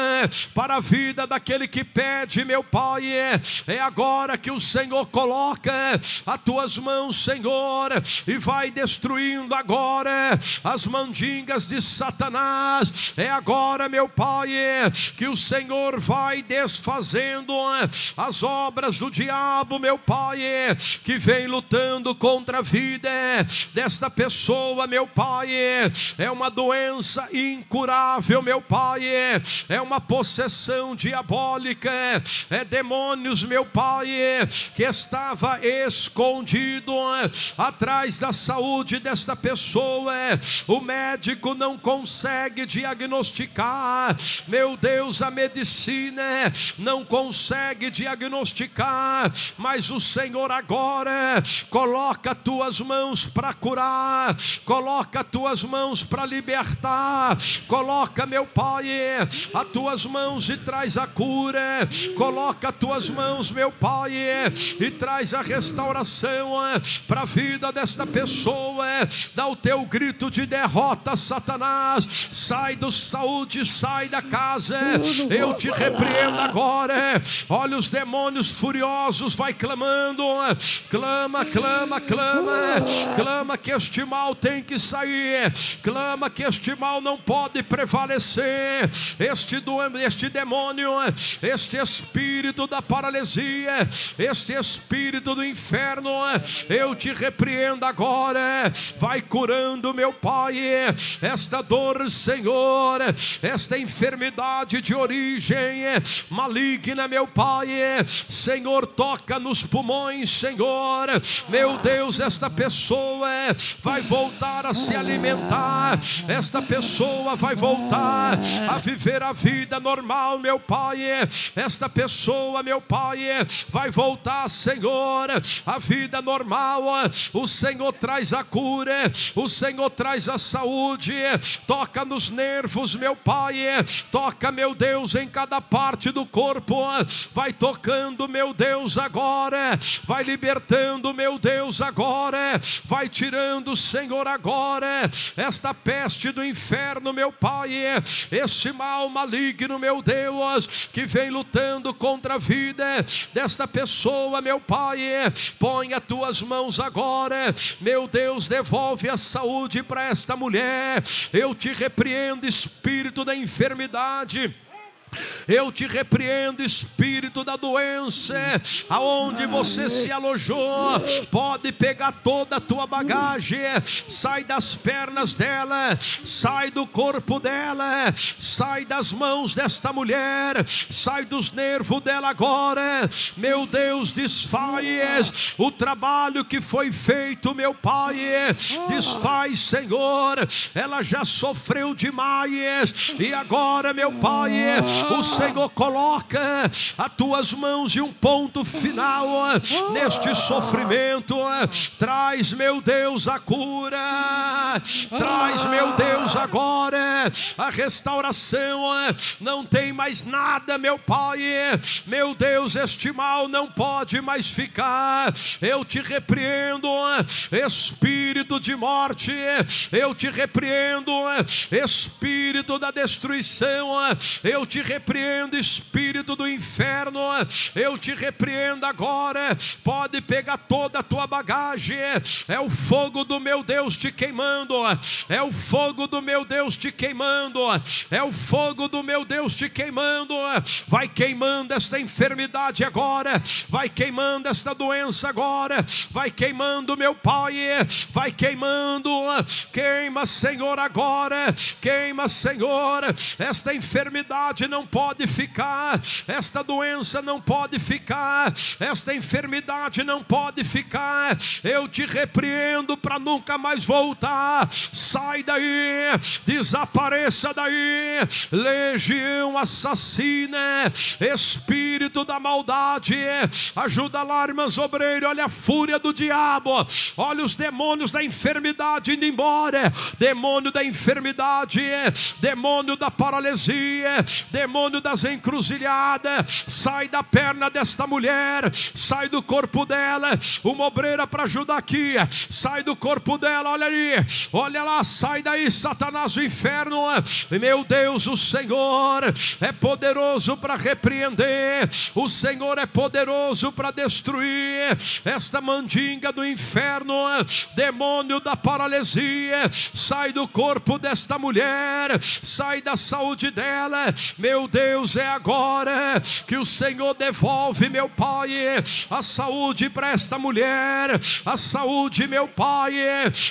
para a vida daquele que pede, meu Pai, é agora que o Senhor coloca as tuas mãos, Senhor, e vai destruindo agora as mandingas de Satanás. É agora, meu Pai, que o Senhor vai desfazendo as obras do diabo, meu Pai, que vem lutando contra a vida desta pessoa, meu Pai. É uma doença incurável, meu Pai, é uma possessão diabólica, é demônios, meu Pai, que estava escondido atrás da saúde desta pessoa. O médico não consegue diagnosticar, meu Deus, a medicina não consegue diagnosticar, mas o Senhor agora coloca tuas mãos para curar, coloca tuas mãos para libertar, coloca, meu Pai, as tuas mãos e traz a cura, coloca tuas mãos, meu Pai, e traz a restauração para a vida desta pessoa. Dá o teu grito de derrota, Satanás. Sai do saúde, sai da casa, eu te repreendo agora. Olha os demônios furiosos, vai clamando, clama, clama, clama, clama que este mal tem que sair, clama que este mal não pode prevalecer, este demônio, este espírito da paralisia, este espírito do inferno, eu te repreendo agora. Vai curando, meu Pai, esta dor, Senhor, esta enfermidade de origem maligna, meu Pai. Senhor, toca nos pulmões, Senhor, meu Deus, esta pessoa vai voltar a se alimentar, esta pessoa vai voltar a viver a vida normal, meu Pai, esta pessoa, meu Pai, vai voltar, Senhor, a vida normal. O Senhor traz a cura, o Senhor traz a saúde, toca nos nervos, meu Pai, toca, meu Deus, em cada parte do corpo, vai tocando, meu Deus, agora, vai libertando, meu Deus, agora, vai tirando, Senhor, agora, esta peste do inferno, meu Pai, este mal maligno, meu Deus, que vem lutando contra a vida desta pessoa, meu Pai. Põe as tuas mãos agora, meu Deus, devolve a saúde para esta mulher. Eu te repreendo, espírito da enfermidade. eu te repreendo, espírito da doença, aonde você se alojou, pode pegar toda a tua bagagem, sai das pernas dela, sai do corpo dela, sai das mãos desta mulher, sai dos nervos dela agora, meu Deus, desfaz o trabalho que foi feito, meu Pai, desfaz, Senhor, ela já sofreu demais, e agora, meu Pai, o Senhor coloca as tuas mãos e um ponto final neste sofrimento, traz, meu Deus, a cura, traz, meu Deus, agora a restauração, não tem mais nada, meu Pai, meu Deus, este mal não pode mais ficar, eu te repreendo, espírito de morte, eu te repreendo, espírito da destruição, eu te repreendo, espírito do inferno, eu te repreendo agora, pode pegar toda a tua bagagem, é o fogo do meu Deus te queimando, é o fogo do meu Deus te queimando, é o fogo do meu Deus te queimando, vai queimando esta enfermidade agora, vai queimando esta doença agora, vai queimando, meu Pai, vai queimando, queima, Senhor, agora, queima, Senhor, esta enfermidade não pode ficar, esta doença não pode ficar, esta enfermidade não pode ficar, eu te repreendo para nunca mais voltar, sai daí, desapareça daí, legião assassina, espírito da maldade, ajuda lá, irmãs obreiras, olha a fúria do diabo, olha os demônios da enfermidade indo embora, demônio da enfermidade, demônio da paralisia, demônio das encruzilhadas, sai da perna desta mulher, sai do corpo dela, uma obreira para ajudar aqui, sai do corpo dela, olha aí, olha lá, sai daí, Satanás do inferno, meu Deus, o Senhor é poderoso para repreender, o Senhor é poderoso para destruir esta mandinga do inferno, demônio da paralisia, sai do corpo desta mulher, sai da saúde dela, meu Deus, é agora que o Senhor devolve, meu Pai, a saúde para esta mulher, a saúde, meu Pai,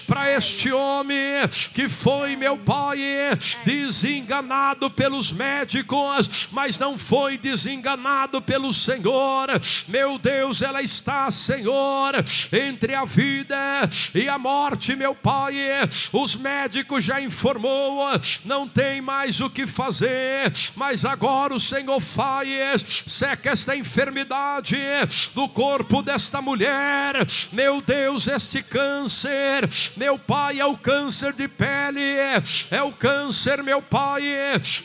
para este homem que foi, meu Pai, desenganado pelos médicos, mas não foi desenganado pelo Senhor, meu Deus, ela está, Senhor, entre a vida e a morte, meu Pai, os médicos já informou, não tem mais o que fazer, mas agora o Senhor faz, seca esta enfermidade do corpo desta mulher, meu Deus, este câncer, meu Pai, é o câncer de pele, é o câncer, meu Pai,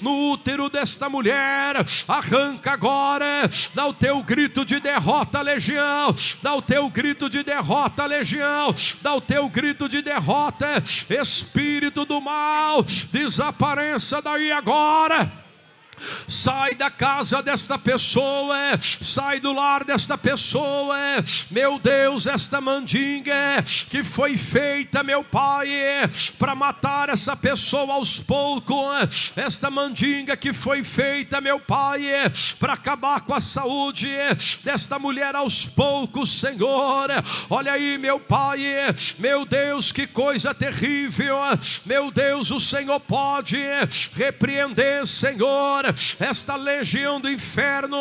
no útero desta mulher, arranca agora, dá o teu grito de derrota, legião, dá o teu grito de derrota, legião, dá o teu grito de derrota, espírito do mal, desapareça daí agora, sai da casa desta pessoa, sai do lar desta pessoa, meu Deus, esta mandinga que foi feita, meu Pai, para matar essa pessoa aos poucos, esta mandinga que foi feita, meu Pai, para acabar com a saúde desta mulher aos poucos, Senhor, olha aí, meu Pai, meu Deus, que coisa terrível, meu Deus, o Senhor pode repreender, Senhor, esta legião do inferno,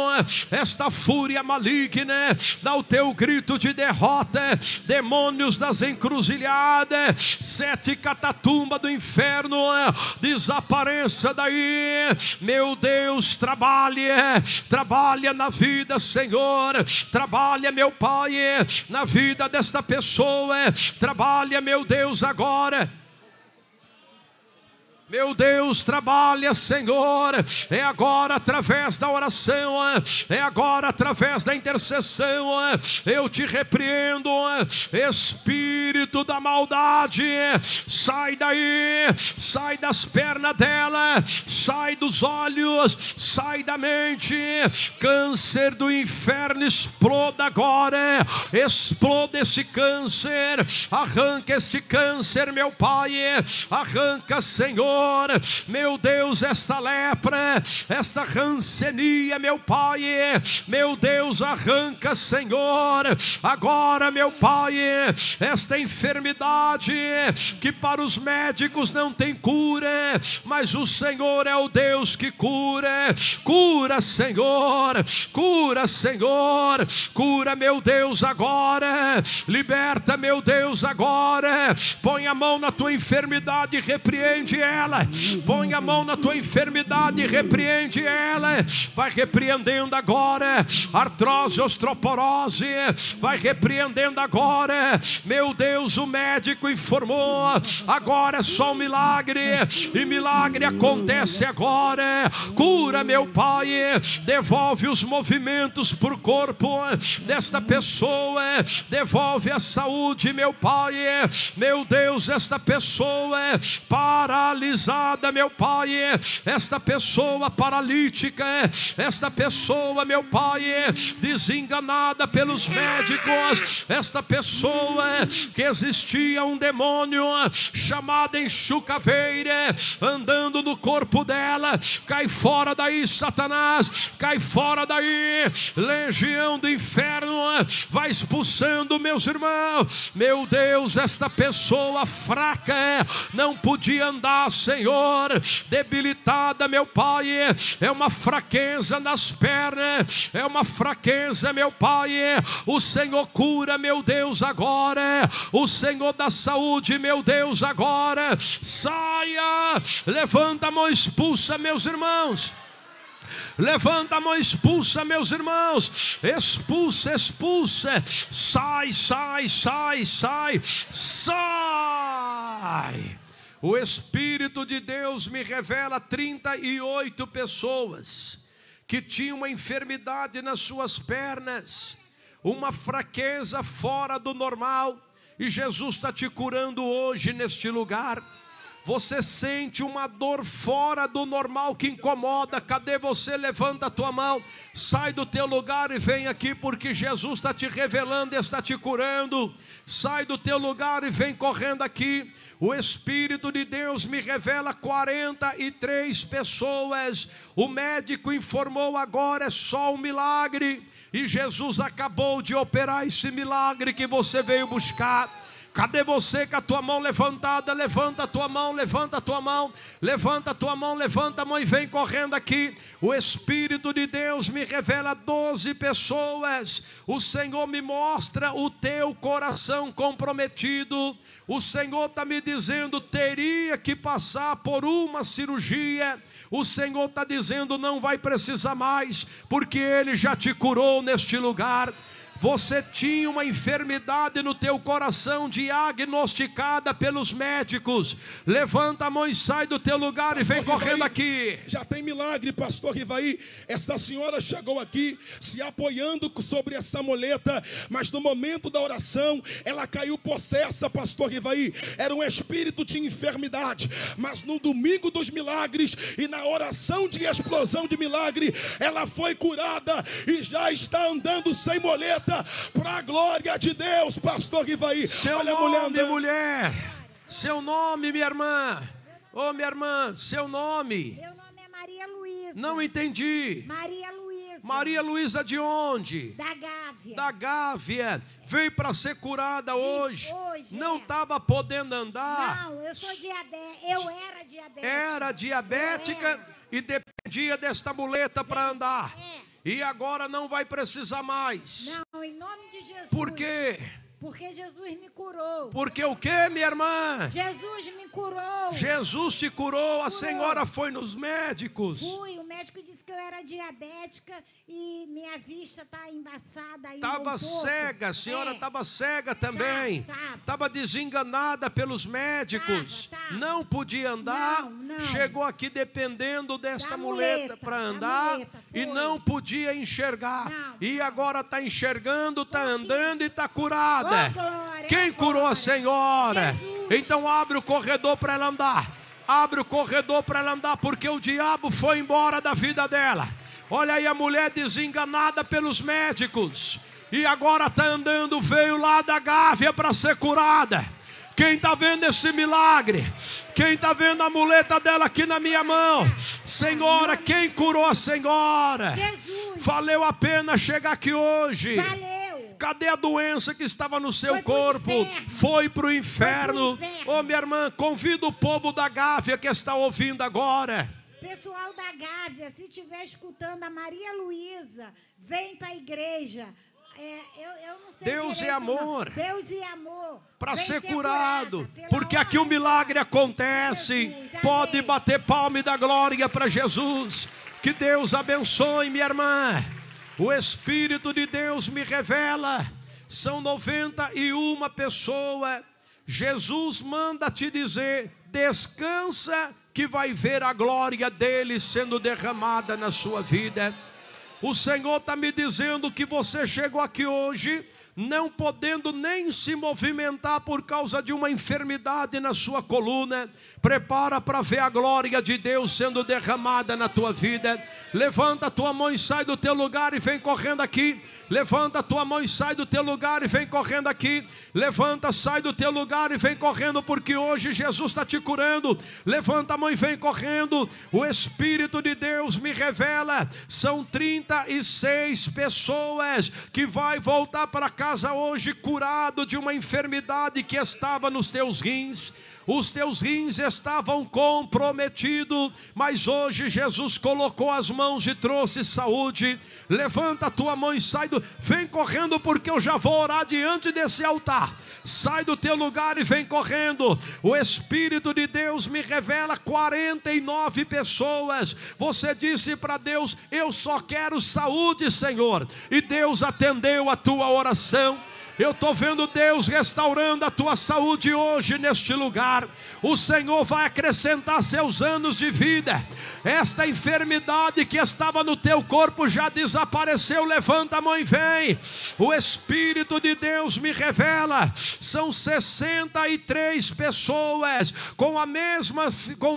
esta fúria maligna, dá o teu grito de derrota, demônios das encruzilhadas, sete catatumbas do inferno, desapareça daí, meu Deus, trabalha, trabalha na vida, Senhor, trabalha, meu Pai, na vida desta pessoa, trabalha, meu Deus, agora, meu Deus, trabalha, Senhor, é agora através da oração, é agora através da intercessão, eu te repreendo, espírito da maldade, sai daí, sai das pernas dela, sai dos olhos, sai da mente, câncer do inferno, exploda agora, exploda esse câncer, arranca este câncer, meu Pai, arranca, Senhor, Senhor, meu Deus, esta lepra, esta rancenia, meu Pai, meu Deus, arranca, Senhor, agora, meu Pai, esta enfermidade que para os médicos não tem cura, mas o Senhor é o Deus que cura. Cura, Senhor, cura, Senhor, cura, meu Deus, agora, liberta, meu Deus, agora. Põe a mão na tua enfermidade e repreende ela. Põe a mão na tua enfermidade e repreende ela. Vai repreendendo agora artrose, osteoporose, vai repreendendo agora, meu Deus. O médico informou, agora é só um milagre, e milagre acontece agora. Cura, meu Pai, devolve os movimentos por corpo desta pessoa, devolve a saúde, meu Pai, meu Deus, esta pessoa paralisada, meu Pai, esta pessoa paralítica, esta pessoa, meu Pai, desenganada pelos médicos, esta pessoa que existia um demônio chamado enxucaveira andando no corpo dela, cai fora daí, Satanás, cai fora daí, legião do inferno, vai expulsando, meus irmãos, meu Deus, esta pessoa fraca, não podia andar, Senhor, debilitada, meu Pai, é uma fraqueza nas pernas, é uma fraqueza, meu Pai, o Senhor cura, meu Deus, agora, o Senhor da saúde, meu Deus, agora, saia, levanta a mão, expulsa, meus irmãos. Levanta a mão, expulsa, meus irmãos, expulsa, expulsa, sai, sai, sai, sai, sai. O Espírito de Deus me revela 38 pessoas que tinham uma enfermidade nas suas pernas, uma fraqueza fora do normal, e Jesus está te curando hoje neste lugar. Você sente uma dor fora do normal que incomoda, cadê você? Levanta a tua mão, sai do teu lugar e vem aqui, porque Jesus está te revelando e está te curando. Sai do teu lugar e vem correndo aqui. O Espírito de Deus me revela 43 pessoas, o médico informou, agora é só um milagre, e Jesus acabou de operar esse milagre que você veio buscar. Cadê você com a tua mão levantada? Levanta a tua mão, levanta a tua mão, levanta a tua mão, levanta a mão e vem correndo aqui. O Espírito de Deus me revela 12 pessoas. O Senhor me mostra o teu coração comprometido. O Senhor está me dizendo, teria que passar por uma cirurgia. O Senhor está dizendo, não vai precisar mais, porque Ele já te curou neste lugar. Você tinha uma enfermidade no teu coração, diagnosticada pelos médicos. Levanta a mão e sai do teu lugar, pastor, e vem Rivair, correndo aqui. Já tem milagre, pastor Rivair. Essa senhora chegou aqui se apoiando sobre essa muleta, mas no momento da oração ela caiu possessa, pastor Rivair. Era um espírito de enfermidade, mas no domingo dos milagres e na oração de explosão de milagre, ela foi curada e já está andando sem moleta, para a glória de Deus, pastor Rivair. Seu olha nome, mulher, seu nome, minha irmã. Ô, minha irmã, seu nome? Meu nome é Maria Luísa. Não entendi. Maria Luísa. Maria Luísa de onde? Da Gávea. Da Gávea. Veio para ser curada hoje. Hoje não estava podendo andar. Não, eu sou diabética. Eu era diabética. Era diabética, e dependia desta muleta para andar. E agora não vai precisar mais. Não, em nome de Jesus. Por quê? Porque Jesus me curou. Porque o quê, minha irmã? Jesus me curou. Jesus te curou. A senhora foi nos médicos. Fui, o médico disse que eu era diabética e minha vista está embaçada. Estava cega, a senhora estava cega também. Estava desenganada pelos médicos. Não podia andar. Não. Chegou aqui dependendo desta muleta para andar, e não podia enxergar. Não. E agora está enxergando, está andando e está curada. Quem curou a senhora? Jesus. Então abre o corredor para ela andar. Abre o corredor para ela andar, porque o diabo foi embora da vida dela. Olha aí a mulher desenganada pelos médicos, e agora está andando, veio lá da Gávea para ser curada. Quem está vendo esse milagre? Quem está vendo a muleta dela aqui na minha mão? Senhora, quem curou a senhora? Jesus. Valeu a pena chegar aqui hoje. Valeu. Cadê a doença que estava no seu corpo? Foi para o inferno. Ô, minha irmã, convida o povo da Gávea que está ouvindo agora. Pessoal da Gávea, se estiver escutando a Maria Luísa, vem para a igreja. Eu não sei Deus é amor. Deus e amor. Para ser curado. Porque aqui o milagre acontece. Pode bater palma e dar glória para Jesus. Que Deus abençoe, minha irmã. O Espírito de Deus me revela, são 91 pessoas. Jesus manda te dizer, descansa que vai ver a glória dele sendo derramada na sua vida. O Senhor está me dizendo que você chegou aqui hoje, não podendo nem se movimentar por causa de uma enfermidade na sua coluna. Prepara para ver a glória de Deus sendo derramada na tua vida. Levanta a tua mão e sai do teu lugar e vem correndo aqui. Levanta a tua mão e sai do teu lugar e vem correndo aqui. Levanta, sai do teu lugar e vem correndo, porque hoje Jesus está te curando. Levanta a mão e vem correndo. O Espírito de Deus me revela, são 36 pessoas que vai voltar para casa hoje curado de uma enfermidade que estava nos teus rins. Os teus rins estavam comprometidos, mas hoje Jesus colocou as mãos e trouxe saúde. Levanta a tua mão e sai do... Vem correndo, porque eu já vou orar diante desse altar. Sai do teu lugar e vem correndo. O Espírito de Deus me revela 49 pessoas. Você disse para Deus, eu só quero saúde, Senhor. E Deus atendeu a tua oração. Eu estou vendo Deus restaurando a tua saúde hoje neste lugar. O Senhor vai acrescentar seus anos de vida. Esta enfermidade que estava no teu corpo já desapareceu. Levanta a mão e vem. O Espírito de Deus me revela, são 63 pessoas com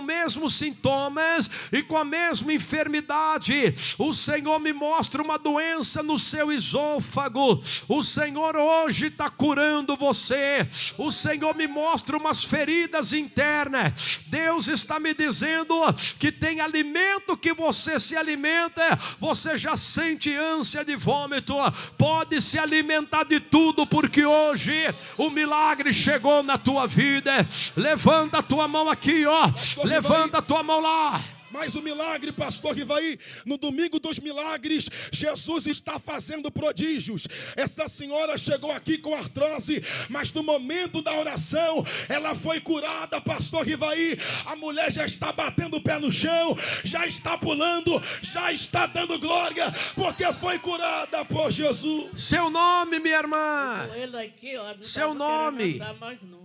mesmos sintomas e com a mesma enfermidade. O Senhor me mostra uma doença no seu esôfago. O Senhor hoje está curando você. O Senhor me mostra umas feridas internas. Deus está me dizendo que tem alimento que você se alimenta, você já sente ânsia de vômito. Pode se alimentar de tudo, porque hoje o milagre chegou na tua vida. Levanta a tua mão aqui, ó. Levanta a tua mão lá. Mais um milagre, pastor Rivair. No domingo dos milagres, Jesus está fazendo prodígios. Essa senhora chegou aqui com artrose, mas no momento da oração, ela foi curada, pastor Rivair. A mulher já está batendo o pé no chão, já está pulando, já está dando glória, porque foi curada por Jesus. Seu nome, minha irmã. Aqui, ó, seu nome.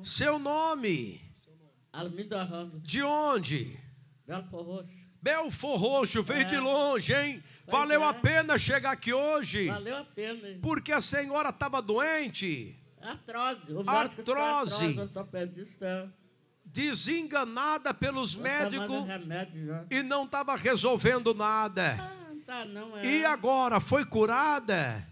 Seu nome. De onde? Belford Roxo. Belford Roxo, veio de longe, hein? Valeu a pena chegar aqui hoje. Valeu a pena. Hein? Porque a senhora estava doente. Artrose. Artrose. Desenganada pelos médicos e não estava resolvendo nada. E agora, foi curada?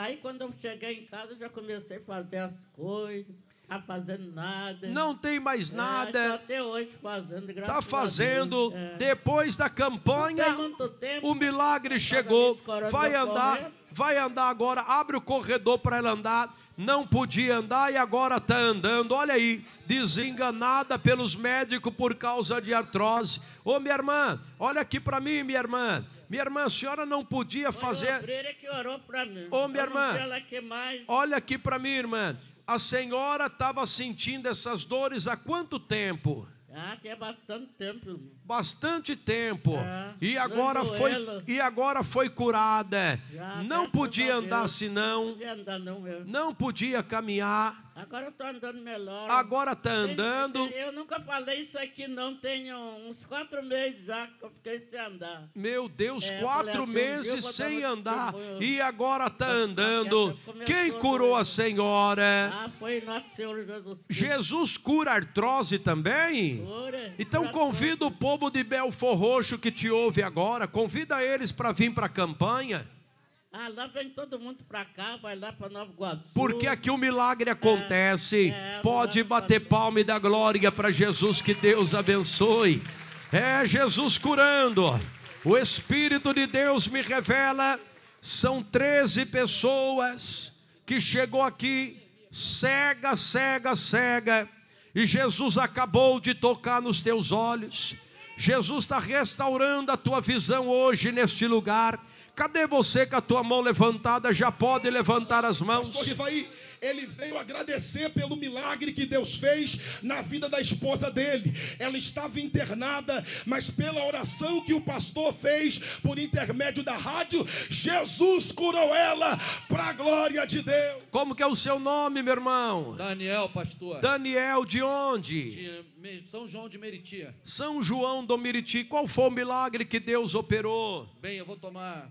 Aí quando eu cheguei em casa, eu já comecei a fazer as coisas. Está fazendo nada. Não tem mais nada. Está até hoje fazendo. Está fazendo. Depois da campanha, o milagre chegou. Vai andar agora. Abre o corredor para ela andar. Não podia andar e agora está andando. Olha aí. Desenganada pelos médicos por causa de artrose. Ô, minha irmã, olha aqui para mim, minha irmã. Minha irmã, a senhora não podia fazer... Ô, minha irmã, olha aqui para mim, irmã. A senhora estava sentindo essas dores há quanto tempo? Ah, tem bastante tempo. Bastante tempo. É, e agora foi curada. Já, não podia andar senão. Não podia andar não mesmo. Não podia caminhar. Agora eu estou andando melhor. Agora está andando. Eu nunca falei isso aqui não. Tenho uns 4 meses já que eu fiquei sem andar. Meu Deus, 4 meses sem andar. E agora está andando. Quem curou a senhora? Ah, foi nosso Senhor Jesus Cristo. Jesus cura artrose também? Cura. Então convida o povo de Belford Roxo que te ouve agora. Convida eles para vir para a campanha. Ah, lá vem todo mundo para cá, vai lá para Nova Iguaçu. Porque aqui o milagre acontece. Pode bater palma e dar glória para Jesus, que Deus abençoe. É Jesus curando. O Espírito de Deus me revela, são 13 pessoas que chegou aqui, cega, e Jesus acabou de tocar nos teus olhos. Jesus está restaurando a tua visão hoje neste lugar. Cadê você com a tua mão levantada? Já pode levantar as mãos. Pastor Rivair, ele veio agradecer pelo milagre que Deus fez na vida da esposa dele. Ela estava internada, mas pela oração que o pastor fez por intermédio da rádio, Jesus curou ela para a glória de Deus. Como que é o seu nome, meu irmão? Daniel, pastor. Daniel, de onde? De São João de Meriti. São João do Meriti. Qual foi o milagre que Deus operou? Bem, eu vou tomar...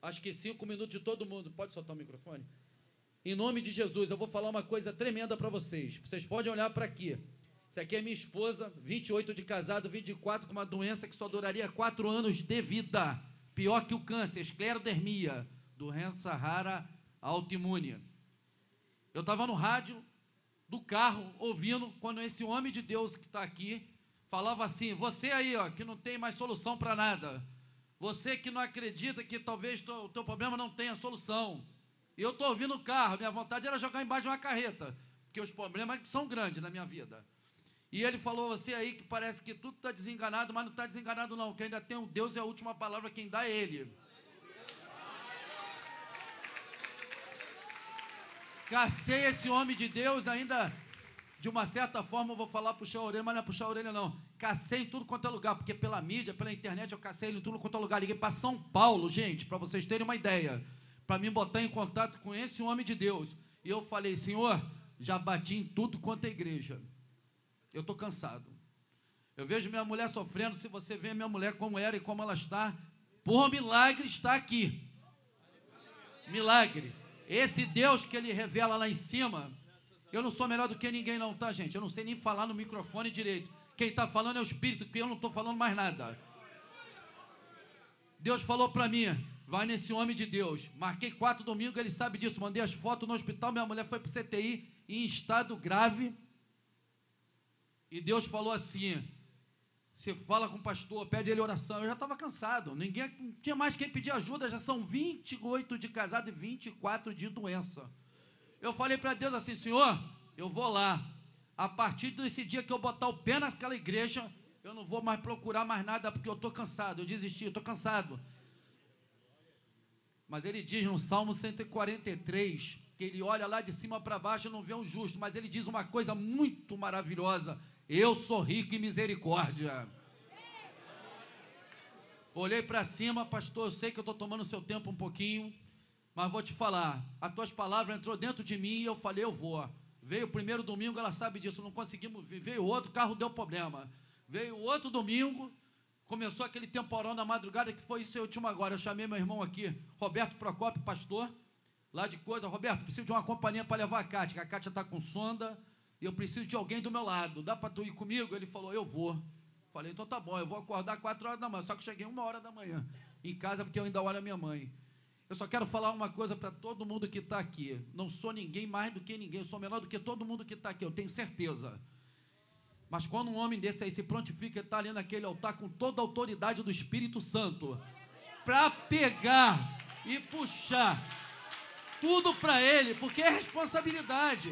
acho que 5 minutos de todo mundo. Pode soltar o microfone? Em nome de Jesus, eu vou falar uma coisa tremenda para vocês. Vocês podem olhar para aqui. Isso aqui é minha esposa, 28 de casado, 24 com uma doença que só duraria 4 anos de vida. Pior que o câncer, esclerodermia, doença rara autoimune. Eu estava no rádio do carro, ouvindo, quando esse homem de Deus que está aqui falava assim: você aí, ó, que não tem mais solução para nada, você que não acredita que talvez o teu problema não tenha solução. Eu estou ouvindo o carro, minha vontade era jogar embaixo de uma carreta, porque os problemas são grandes na minha vida. E ele falou: você aí que parece que tudo está desenganado, mas não está desenganado não, que ainda tem um Deus e a última palavra quem dá é Ele. Cacei esse homem de Deus ainda, de uma certa forma, eu vou falar puxar a orelha, mas não é puxar a orelha não. Cacei em tudo quanto é lugar, porque pela mídia, pela internet, eu cacei em tudo quanto é lugar. Liguei para São Paulo, gente, para vocês terem uma ideia, para me botar em contato com esse homem de Deus. E eu falei: Senhor, já bati em tudo quanto é igreja. Eu estou cansado. Eu vejo minha mulher sofrendo. Se você vê minha mulher como era e como ela está, por milagre está aqui. Milagre. Esse Deus que Ele revela lá em cima, eu não sou melhor do que ninguém não, tá, gente? Eu não sei nem falar no microfone direito. Quem está falando é o Espírito, porque eu não estou falando mais nada. Deus falou para mim: vai nesse homem de Deus. Marquei 4 domingos, ele sabe disso. Mandei as fotos no hospital, minha mulher foi para o CTI em estado grave. E Deus falou assim: você fala com o pastor, pede ele oração. Eu já estava cansado, ninguém, não tinha mais quem pedir ajuda, já são 28 de casado e 24 de doença. Eu falei para Deus assim: Senhor, eu vou lá. A partir desse dia que eu botar o pé naquela igreja, eu não vou mais procurar mais nada, porque eu estou cansado, eu desisti, eu estou cansado. Mas ele diz no Salmo 143, que ele olha lá de cima para baixo e não vê um justo, mas ele diz uma coisa muito maravilhosa: eu sou rico em misericórdia. Olhei para cima: pastor, eu sei que eu estou tomando o seu tempo um pouquinho, mas vou te falar, as tuas palavras entrou dentro de mim e eu falei: eu vou. Veio o primeiro domingo, ela sabe disso, não conseguimos. Veio outro, o carro deu problema. Veio outro domingo, começou aquele temporal na madrugada, que foi isso eu último agora. Eu chamei meu irmão aqui, Roberto Procópio, pastor, lá de coisa. Roberto, preciso de uma companhia para levar a Kátia, que a Kátia está com sonda, e eu preciso de alguém do meu lado. Dá para tu ir comigo? Ele falou: eu vou. Falei: então tá bom, eu vou acordar 4 horas da manhã. Só que cheguei 1 hora da manhã em casa, porque eu ainda olho a minha mãe. Eu só quero falar uma coisa para todo mundo que está aqui. Não sou ninguém mais do que ninguém, eu sou menor do que todo mundo que está aqui, eu tenho certeza. Mas quando um homem desse aí se prontifica, ele está ali naquele altar com toda a autoridade do Espírito Santo, para pegar e puxar tudo para ele, porque é responsabilidade.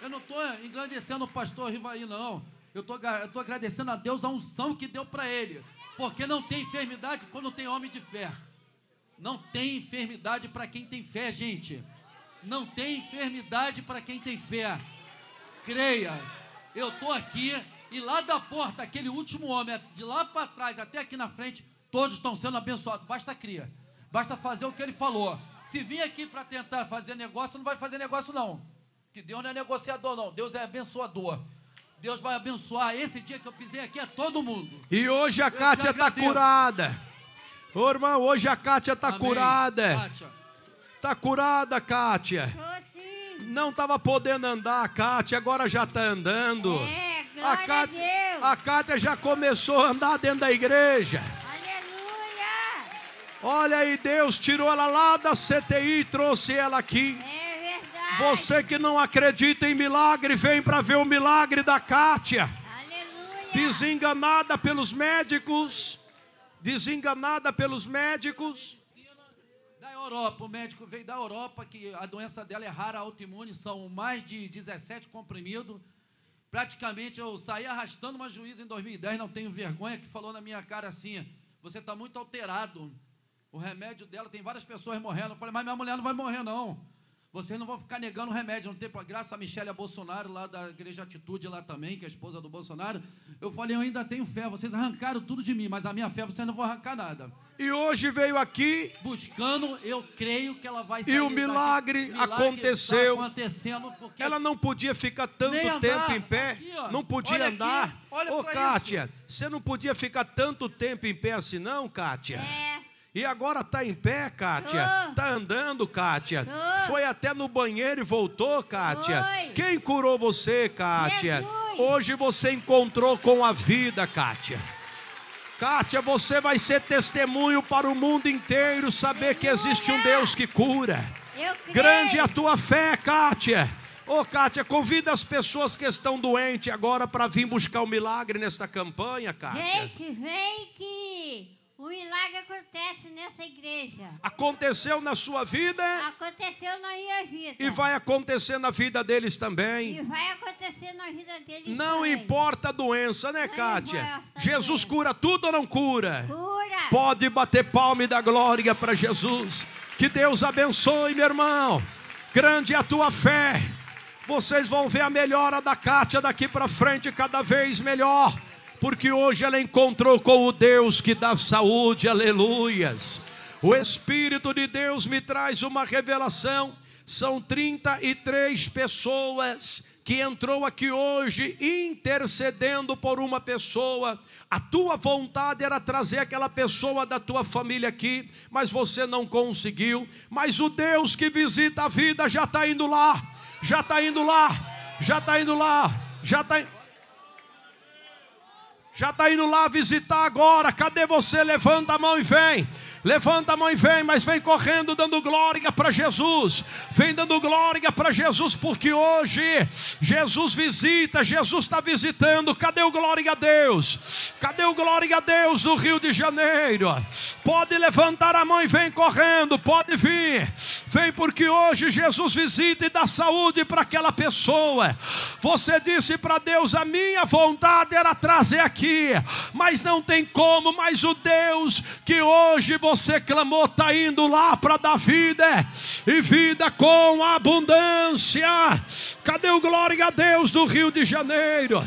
Eu não estou engrandecendo o pastor Rivair, não. Eu estou agradecendo a Deus a unção que deu para ele, porque não tem enfermidade quando tem homem de fé. Não tem enfermidade para quem tem fé, gente. Não tem enfermidade para quem tem fé. Creia. Eu estou aqui e lá da porta, aquele último homem, de lá para trás até aqui na frente, todos estão sendo abençoados. Basta crer. Basta fazer o que ele falou. Se vir aqui para tentar fazer negócio, não vai fazer negócio não. Que Deus não é negociador não. Deus é abençoador. Deus vai abençoar. Esse dia que eu pisei aqui é todo mundo. E hoje a Kátia está curada. Ô, irmão, hoje a Kátia está curada. Está curada, Kátia. Não estava podendo andar, Kátia, agora já está andando. É, a Kátia já começou a andar dentro da igreja. Aleluia! Olha aí, Deus tirou ela lá da CTI e trouxe ela aqui. É verdade. Você que não acredita em milagre, vem para ver o milagre da Kátia. Aleluia. Desenganada pelos médicos. Desenganada pelos médicos. Da Europa, o médico veio da Europa, que a doença dela é rara, autoimune, são mais de 17 comprimidos. Praticamente eu saí arrastando uma juíza em 2010, não tenho vergonha, que falou na minha cara assim: você está muito alterado, o remédio dela, tem várias pessoas morrendo. Eu falei, mas minha mulher não vai morrer não, vocês não vão ficar negando o remédio, não tem problema. Graças a Michelle Bolsonaro, lá da Igreja Atitude, lá também, que é a esposa do Bolsonaro, eu falei, eu ainda tenho fé, vocês arrancaram tudo de mim, mas a minha fé vocês não vão arrancar nada. E hoje veio aqui... buscando, eu creio que ela vai sair. E o milagre, aconteceu. Tá acontecendo, porque ela não podia ficar tanto tempo em pé, aqui, não podia olha andar. Aqui, olha pra Kátia, isso. Você não podia ficar tanto tempo em pé assim não, Kátia? É. E agora está em pé, Kátia? Está andando, Kátia? Foi até no banheiro e voltou, Kátia? Quem curou você, Kátia? Jesus. Hoje você encontrou com a vida, Kátia. Kátia, você vai ser testemunho para o mundo inteiro, saber que existe um Deus que cura. Grande é a tua fé, Kátia. Ô, Kátia, convida as pessoas que estão doentes agora para vir buscar o milagre nesta campanha, Kátia. Gente, vem que... o milagre acontece nessa igreja. Aconteceu na sua vida? Aconteceu na minha vida. E vai acontecer na vida deles também. E vai acontecer na vida deles também. Não importa a doença, né, Kátia? Jesus cura tudo ou não cura? Cura. Pode bater palma e dar glória para Jesus. Que Deus abençoe, meu irmão. Grande é a tua fé. Vocês vão ver a melhora da Kátia daqui para frente, cada vez melhor. Porque hoje ela encontrou com o Deus que dá saúde, aleluias. O Espírito de Deus me traz uma revelação. São 33 pessoas que entrou aqui hoje intercedendo por uma pessoa. A tua vontade era trazer aquela pessoa da tua família aqui, mas você não conseguiu. Mas o Deus que visita a vida já está indo lá, já está indo lá, já está indo lá, já está indo... já está indo lá visitar agora. Cadê você? Levanta a mão e vem. Levanta a mão e vem, mas vem correndo dando glória para Jesus. Vem dando glória para Jesus, porque hoje Jesus visita, Jesus está visitando. Cadê o glória a Deus? Cadê o glória a Deus do Rio de Janeiro? Pode levantar a mão e vem correndo, pode vir. Vem, porque hoje Jesus visita e dá saúde para aquela pessoa. Você disse para Deus, a minha vontade era trazer aqui, mas não tem como. Mas o Deus que hoje você clamou está indo lá para dar vida, e vida com abundância. Cadê o glória a Deus do Rio de Janeiro?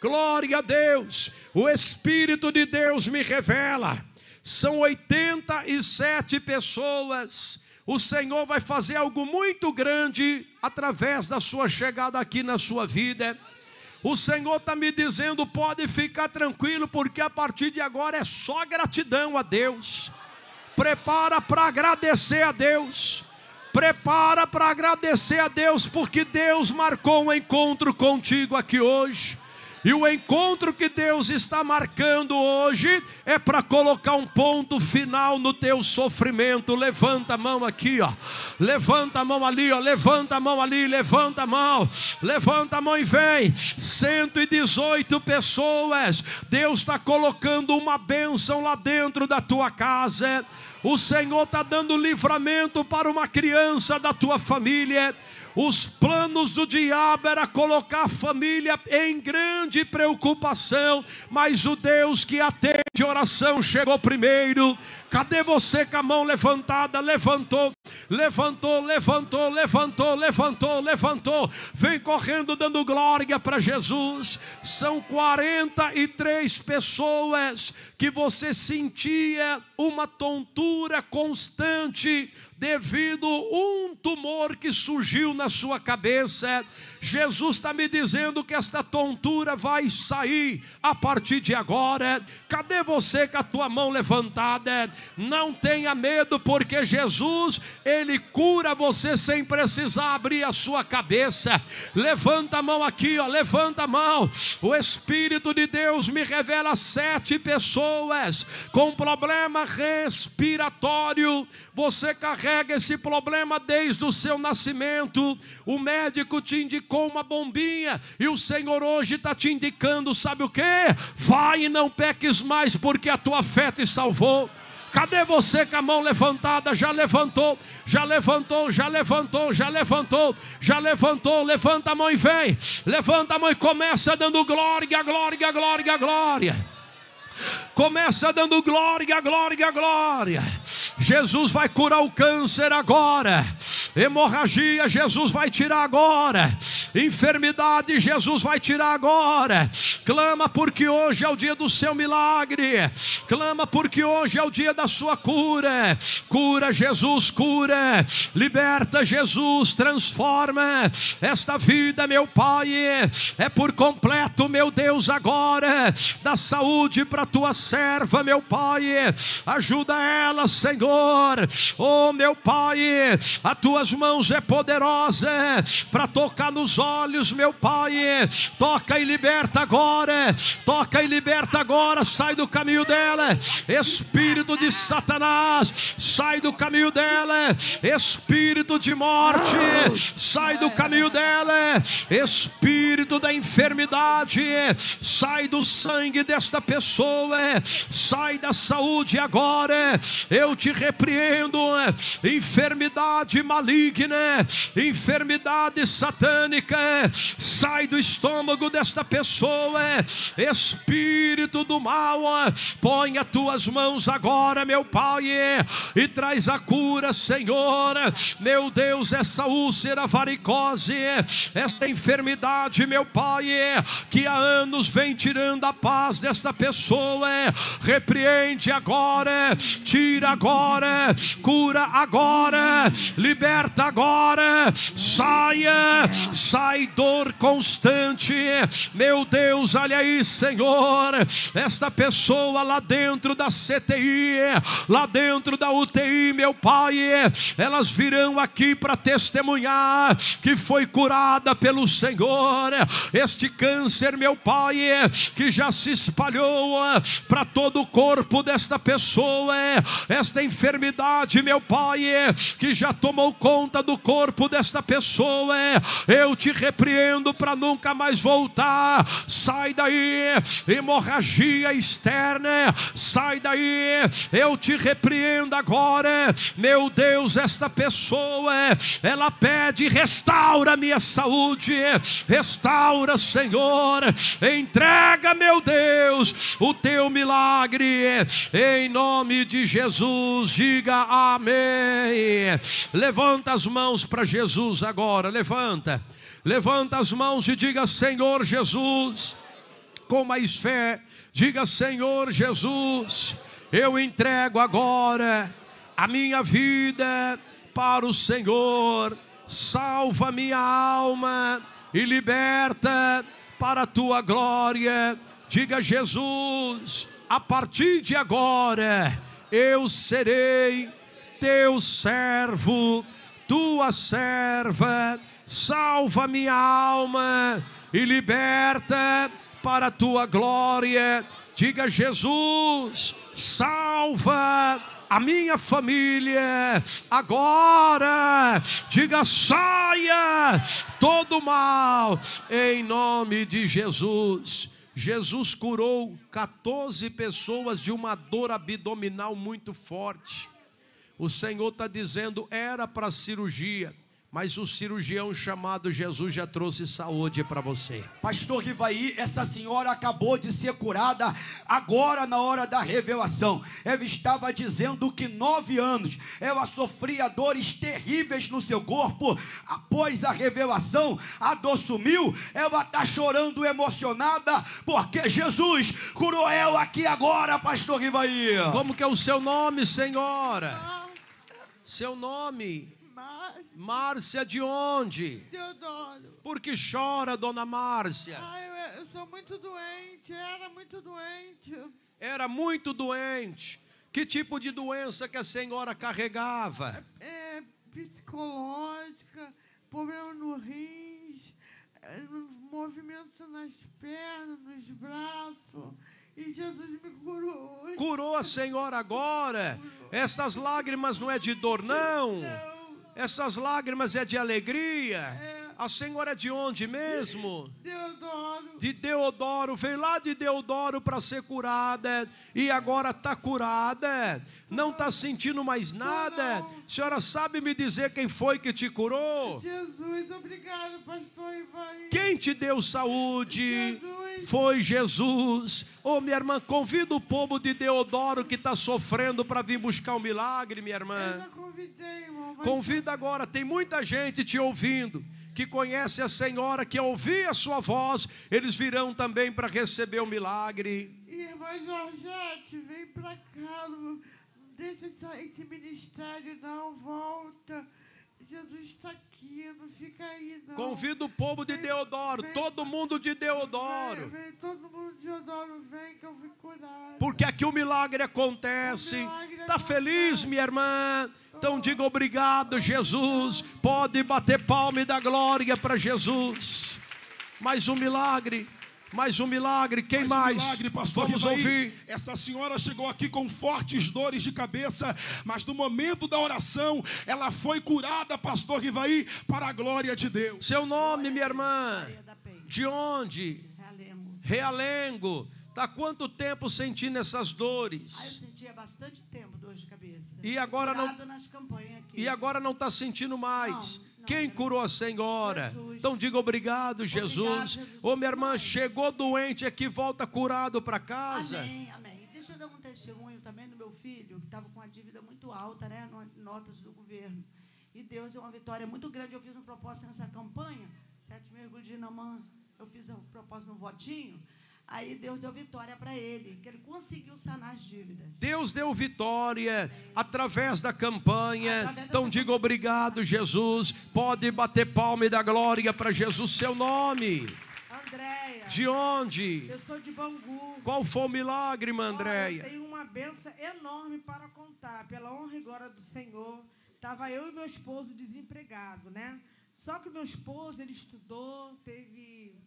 Glória a Deus. O Espírito de Deus me revela, são 87 pessoas. O Senhor vai fazer algo muito grande através da sua chegada aqui na sua vida. O Senhor está me dizendo, pode ficar tranquilo, porque a partir de agora é só gratidão a Deus. Prepara para agradecer a Deus. Prepara para agradecer a Deus, porque Deus marcou um encontro contigo aqui hoje. E o encontro que Deus está marcando hoje é para colocar um ponto final no teu sofrimento. Levanta a mão aqui, ó. Levanta a mão ali, ó. Levanta a mão ali, levanta a mão. Levanta a mão e vem. 118 pessoas. Deus está colocando uma bênção lá dentro da tua casa. O Senhor está dando livramento para uma criança da tua família. Os planos do diabo era colocar a família em grande preocupação, mas o Deus que atende oração chegou primeiro. Cadê você com a mão levantada? Levantou, levantou, levantou, levantou, levantou, levantou. Vem correndo dando glória para Jesus. São 43 pessoas que você sentia uma tontura constante devido a um tumor que surgiu na sua cabeça. Jesus está me dizendo que esta tontura vai sair a partir de agora. Cadê você com a tua mão levantada, não tenha medo, porque Jesus, Ele cura você sem precisar abrir a sua cabeça. Levanta a mão aqui, ó, levanta a mão. O Espírito de Deus me revela 7 pessoas com problema respiratório. Você carrega esse problema desde o seu nascimento. O médico te indicou uma bombinha e o Senhor hoje está te indicando, sabe o que? Vai e não peques mais, porque a tua fé te salvou. Cadê você com a mão levantada? Já levantou, já levantou, já levantou, já levantou, já levantou. Levanta a mão e vem. Levanta a mão e começa dando glória, glória, glória, glória. Começa dando glória, glória, glória. Jesus vai curar o câncer agora. Hemorragia, Jesus vai tirar agora. Enfermidade, Jesus vai tirar agora. Clama, porque hoje é o dia do seu milagre. Clama, porque hoje é o dia da sua cura. Cura, Jesus, cura. Liberta, Jesus, transforma esta vida, meu Pai. É por completo, meu Deus, agora. Dá saúde para tua serva, meu Pai. Ajuda ela, Senhor. Oh, meu Pai, as tuas mãos é poderosa para tocar nos olhos, meu Pai. Toca e liberta agora. Toca e liberta agora. Sai do caminho dela, espírito de Satanás. Sai do caminho dela, espírito de morte. Sai do caminho dela, espírito da enfermidade. Sai do sangue desta pessoa. Sai da saúde agora. Eu te repreendo, enfermidade maligna, enfermidade satânica. Sai do estômago desta pessoa, espírito do mal. Põe as tuas mãos agora, meu Pai, e traz a cura, Senhor. Meu Deus, essa úlcera, varicose, essa enfermidade, meu Pai, que há anos vem tirando a paz desta pessoa, repreende agora, tira agora, cura agora, liberta agora. Saia, sai dor constante, meu Deus. Olha aí, Senhor, esta pessoa lá dentro da CTI, lá dentro da UTI, meu Pai, elas virão aqui para testemunhar que foi curada pelo Senhor. Este câncer, meu Pai, que já se espalhou para todo o corpo desta pessoa, esta enfermidade, meu Pai, que já tomou conta do corpo desta pessoa, eu te repreendo para nunca mais voltar. Sai daí, hemorragia externa, sai daí, eu te repreendo agora, meu Deus. Esta pessoa, ela pede: restaura minha saúde, restaura, Senhor, entrega, meu Deus, o teu milagre, em nome de Jesus. Diga amém. Levanta as mãos para Jesus agora, levanta, levanta as mãos e diga: Senhor Jesus, com mais fé, diga: Senhor Jesus, eu entrego agora a minha vida para o Senhor, salva minha alma e liberta para a tua glória. Diga: Jesus, a partir de agora eu serei teu servo, tua serva, salva minha alma e liberta para a tua glória. Diga: Jesus, salva a minha família agora. Diga: saia todo mal, em nome de Jesus. Jesus curou 14 pessoas de uma dor abdominal muito forte. O Senhor está dizendo: era para cirurgia, mas o cirurgião chamado Jesus já trouxe saúde para você. Pastor Rivair, essa senhora acabou de ser curada agora na hora da revelação. Ela estava dizendo que 9 anos ela sofria dores terríveis no seu corpo. Após a revelação, a dor sumiu. Ela está chorando, emocionada, porque Jesus curou ela aqui agora, Pastor Rivair. Como que é o seu nome, senhora? Nossa. Seu nome? Márcia, de onde? Deodoro. Por que chora, dona Márcia? Eu sou muito doente, era muito doente. era muito doente. Que tipo de doença que a senhora carregava? É psicológica, problema no rins, movimento nas pernas, nos braços. E Jesus me curou. Curou a senhora agora? Curou. Essas lágrimas não é de dor, não? Não. Essas lágrimas é de alegria? É. A senhora é de onde mesmo? Deodoro. De Deodoro. Veio lá de Deodoro para ser curada. E agora está curada. Não está sentindo mais nada. Não. Senhora, sabe me dizer quem foi que te curou? Jesus. Obrigado, pastor Rivair. Quem te deu saúde? Jesus. Foi Jesus. Ô, minha irmã, convida o povo de Deodoro que está sofrendo para vir buscar um milagre, minha irmã. Eu já convidei, irmão. Convida agora. Tem muita gente te ouvindo que conhece a senhora, que ouvir a sua voz, eles virão também para receber o milagre. Irmã Jorgete, vem para cá, não deixa esse ministério não, volta. Jesus está aqui, não fica aí não. Convida o povo de Deodoro, todo mundo de Deodoro. Vem, todo mundo de Deodoro, vem que eu vim curar. Porque aqui o milagre acontece. Está feliz, minha irmã? Então diga obrigado, Jesus. Pode bater palma e dar glória para Jesus. Mais um milagre. Mais um milagre, quem mais? Um milagre, pastor. Vamos ouvir. Essa senhora chegou aqui com fortes dores de cabeça, mas no momento da oração, ela foi curada, pastor Rivair, para a glória de Deus. Seu nome, glória, minha irmã? De onde? Realengo. Realengo. Está quanto tempo sentindo essas dores? Ah, eu sentia bastante tempo dores de cabeça. E agora não... nas campanhas aqui. E agora não está sentindo mais? Não. Quem curou a senhora? Jesus. Então diga obrigado, Jesus. Ô, minha irmã, chegou doente aqui, volta curado para casa. Amém, amém. E deixa eu dar um testemunho também do meu filho, que estava com uma dívida muito alta, né? Notas do governo. E Deus deu uma vitória muito grande. Eu fiz uma proposta nessa campanha, 7.000 de Namã. Eu fiz a proposta no votinho. Aí Deus deu vitória para ele, que ele conseguiu sanar as dívidas. Deus deu vitória através da campanha. Então diga obrigado, Jesus. Pode bater palma e dar glória para Jesus. Seu nome? Andréia. De onde? Eu sou de Bangu. Qual foi o milagre, Andréia? Eu tenho uma bênção enorme para contar. Pela honra e glória do Senhor, estava eu e meu esposo desempregado, né? Só que o meu esposo, ele estudou, teve...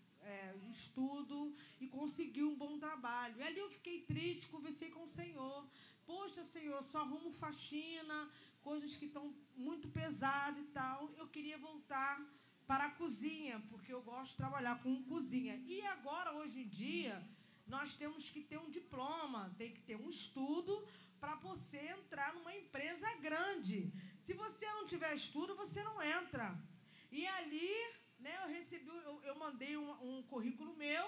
estudo e consegui um bom trabalho. E ali eu fiquei triste, conversei com o Senhor. Poxa, Senhor, só arrumo faxina, coisas que estão muito pesadas e tal. Eu queria voltar para a cozinha, porque eu gosto de trabalhar com cozinha. E agora, hoje em dia, nós temos que ter um diploma, tem que ter um estudo para você entrar numa empresa grande. Se você não tiver estudo, você não entra. E ali... Eu mandei um currículo meu,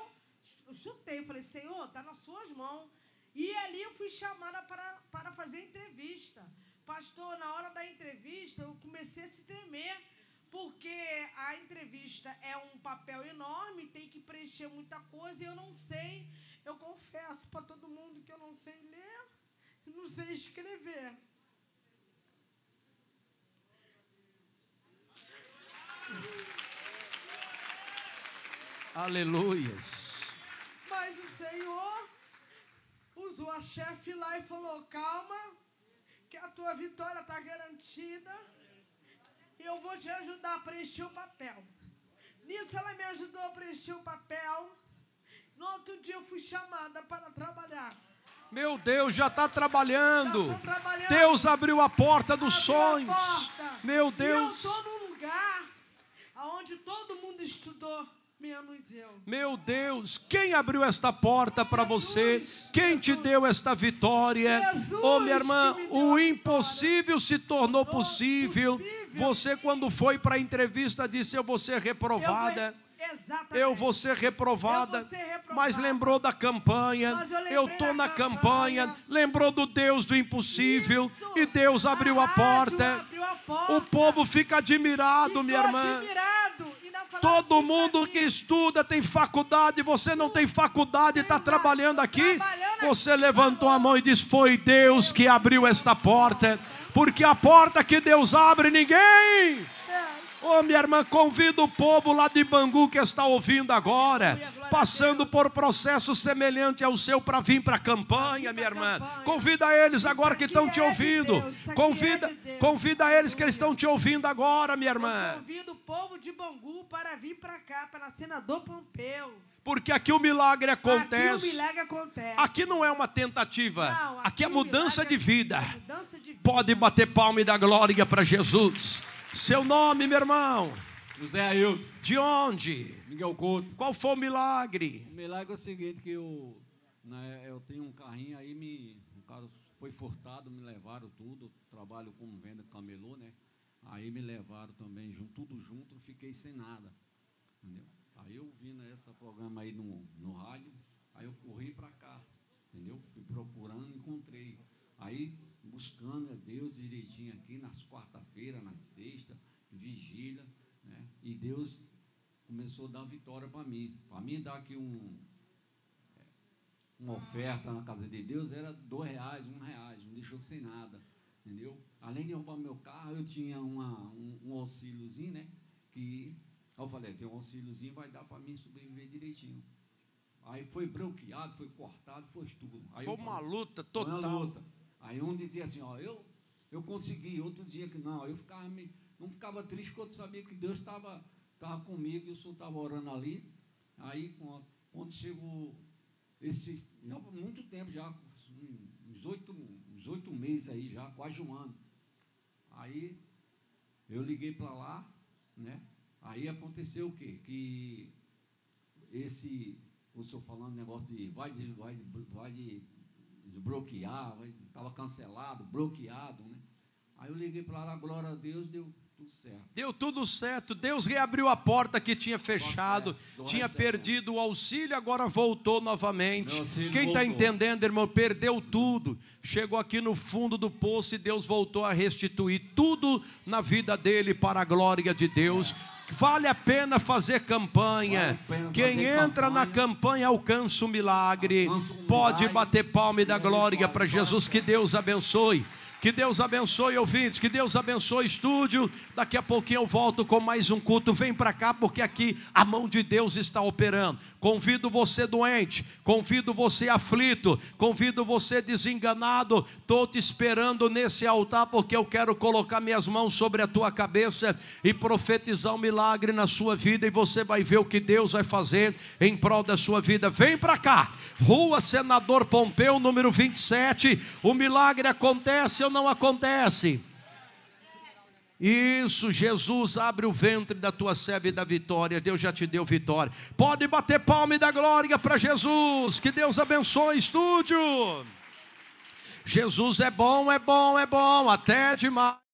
chutei, falei, Senhor, está nas suas mãos. E ali eu fui chamada para fazer entrevista. Pastor, na hora da entrevista, eu comecei a se tremer, porque a entrevista é um papel enorme, tem que preencher muita coisa, e eu não sei, eu confesso para todo mundo que eu não sei ler, não sei escrever. Aleluias. Mas o Senhor usou a chefe lá e falou, calma, que a tua vitória está garantida e eu vou te ajudar a preencher o papel. Nisso ela me ajudou a preencher o papel. No outro dia eu fui chamada para trabalhar. Meu Deus, já está trabalhando. Já trabalhando. Deus abriu a porta dos sonhos. Meu Deus. E eu estou num lugar onde todo mundo estudou. Meu Deus, quem abriu esta porta para você? Quem te deu esta vitória? Oh, minha irmã, o impossível se tornou possível. Você, quando foi para a entrevista, disse, eu vou ser reprovada. Exatamente. Eu vou ser reprovada, mas lembrou da campanha, eu estou na campanha, lembrou do Deus do impossível. Isso. E Deus abriu a porta. Abriu a porta. O povo fica admirado, ficou minha irmã. Admirado. Todo assim, mundo que estuda tem faculdade, você não tem faculdade, está trabalhando aqui. Você levantou a mão e disse, foi Deus que abriu esta porta, porque a porta que Deus abre, ninguém... Oh, minha irmã, convida o povo lá de Bangu que está ouvindo agora, passando por processo semelhante ao seu, para vir para a campanha, minha irmã. Convida eles agora que estão te ouvindo. Convida eles que eles estão te ouvindo agora, minha irmã. Convida o povo de Bangu para vir para cá, para Senador Pompeu. Porque aqui o milagre acontece. Aqui o milagre acontece. Aqui não é uma tentativa. Não, aqui é mudança de vida. Pode bater palma e dar glória para Jesus. Seu nome, meu irmão? José Ailton. De onde? Miguel Couto. Qual foi o milagre? O milagre é o seguinte, que eu tenho um carrinho aí, um cara foi furtado, me levaram tudo. Trabalho como venda camelô, né? Aí me levaram também, tudo junto, fiquei sem nada. Entendeu? Aí eu vi nesse programa aí no rádio, aí eu corri para cá, entendeu? Fui procurando, encontrei. Aí, buscando a Deus direitinho aqui, nas quarta-feiras, nas sextas, vigília, né? E Deus começou a dar vitória para mim. Para mim, dar aqui uma oferta na casa de Deus era R$2, R$1, não deixou sem nada, entendeu? Além de roubar meu carro, eu tinha um auxíliozinho, né? Que... Aí eu falei, tem um auxíliozinho, vai dar para mim sobreviver direitinho. Aí foi branqueado, foi cortado, foi tudo. Aí foi uma luta total. Uma luta. Aí um dizia assim, ó, eu consegui. Outro dizia que não. Eu ficava não ficava triste, porque eu sabia que Deus estava comigo, e o senhor estava orando ali. Aí, quando chegou muito tempo já, uns 8 meses aí já, quase um ano. Aí eu liguei para lá, né? Aí aconteceu o quê? Que o senhor falando negócio de vai desbloquear, estava cancelado, bloqueado, né? Aí eu liguei para lá, glória a Deus, deu tudo certo. Deu tudo certo, Deus reabriu a porta que tinha fechado, tinha perdido o auxílio, agora voltou novamente. Quem está entendendo, irmão, perdeu tudo, chegou aqui no fundo do poço e Deus voltou a restituir tudo na vida dele para a glória de Deus. Vale a pena fazer campanha. Quem entra na campanha alcança o milagre. Pode bater palma e dar glória para Jesus. Que Deus abençoe. Que Deus abençoe, ouvintes. Que Deus abençoe, estúdio. Daqui a pouquinho eu volto com mais um culto. Vem para cá, porque aqui a mão de Deus está operando. Convido você doente, convido você aflito, convido você desenganado. Estou te esperando nesse altar, porque eu quero colocar minhas mãos sobre a tua cabeça e profetizar um milagre na sua vida. E você vai ver o que Deus vai fazer em prol da sua vida. Vem para cá, Rua Senador Pompeu, número 27. O milagre acontece, eu não acontece. Isso, Jesus abre o ventre da tua serva e da vitória. Deus já te deu vitória. Pode bater palma e dar glória para Jesus. Que Deus abençoe, estúdio. Jesus é bom, é bom, é bom, até demais.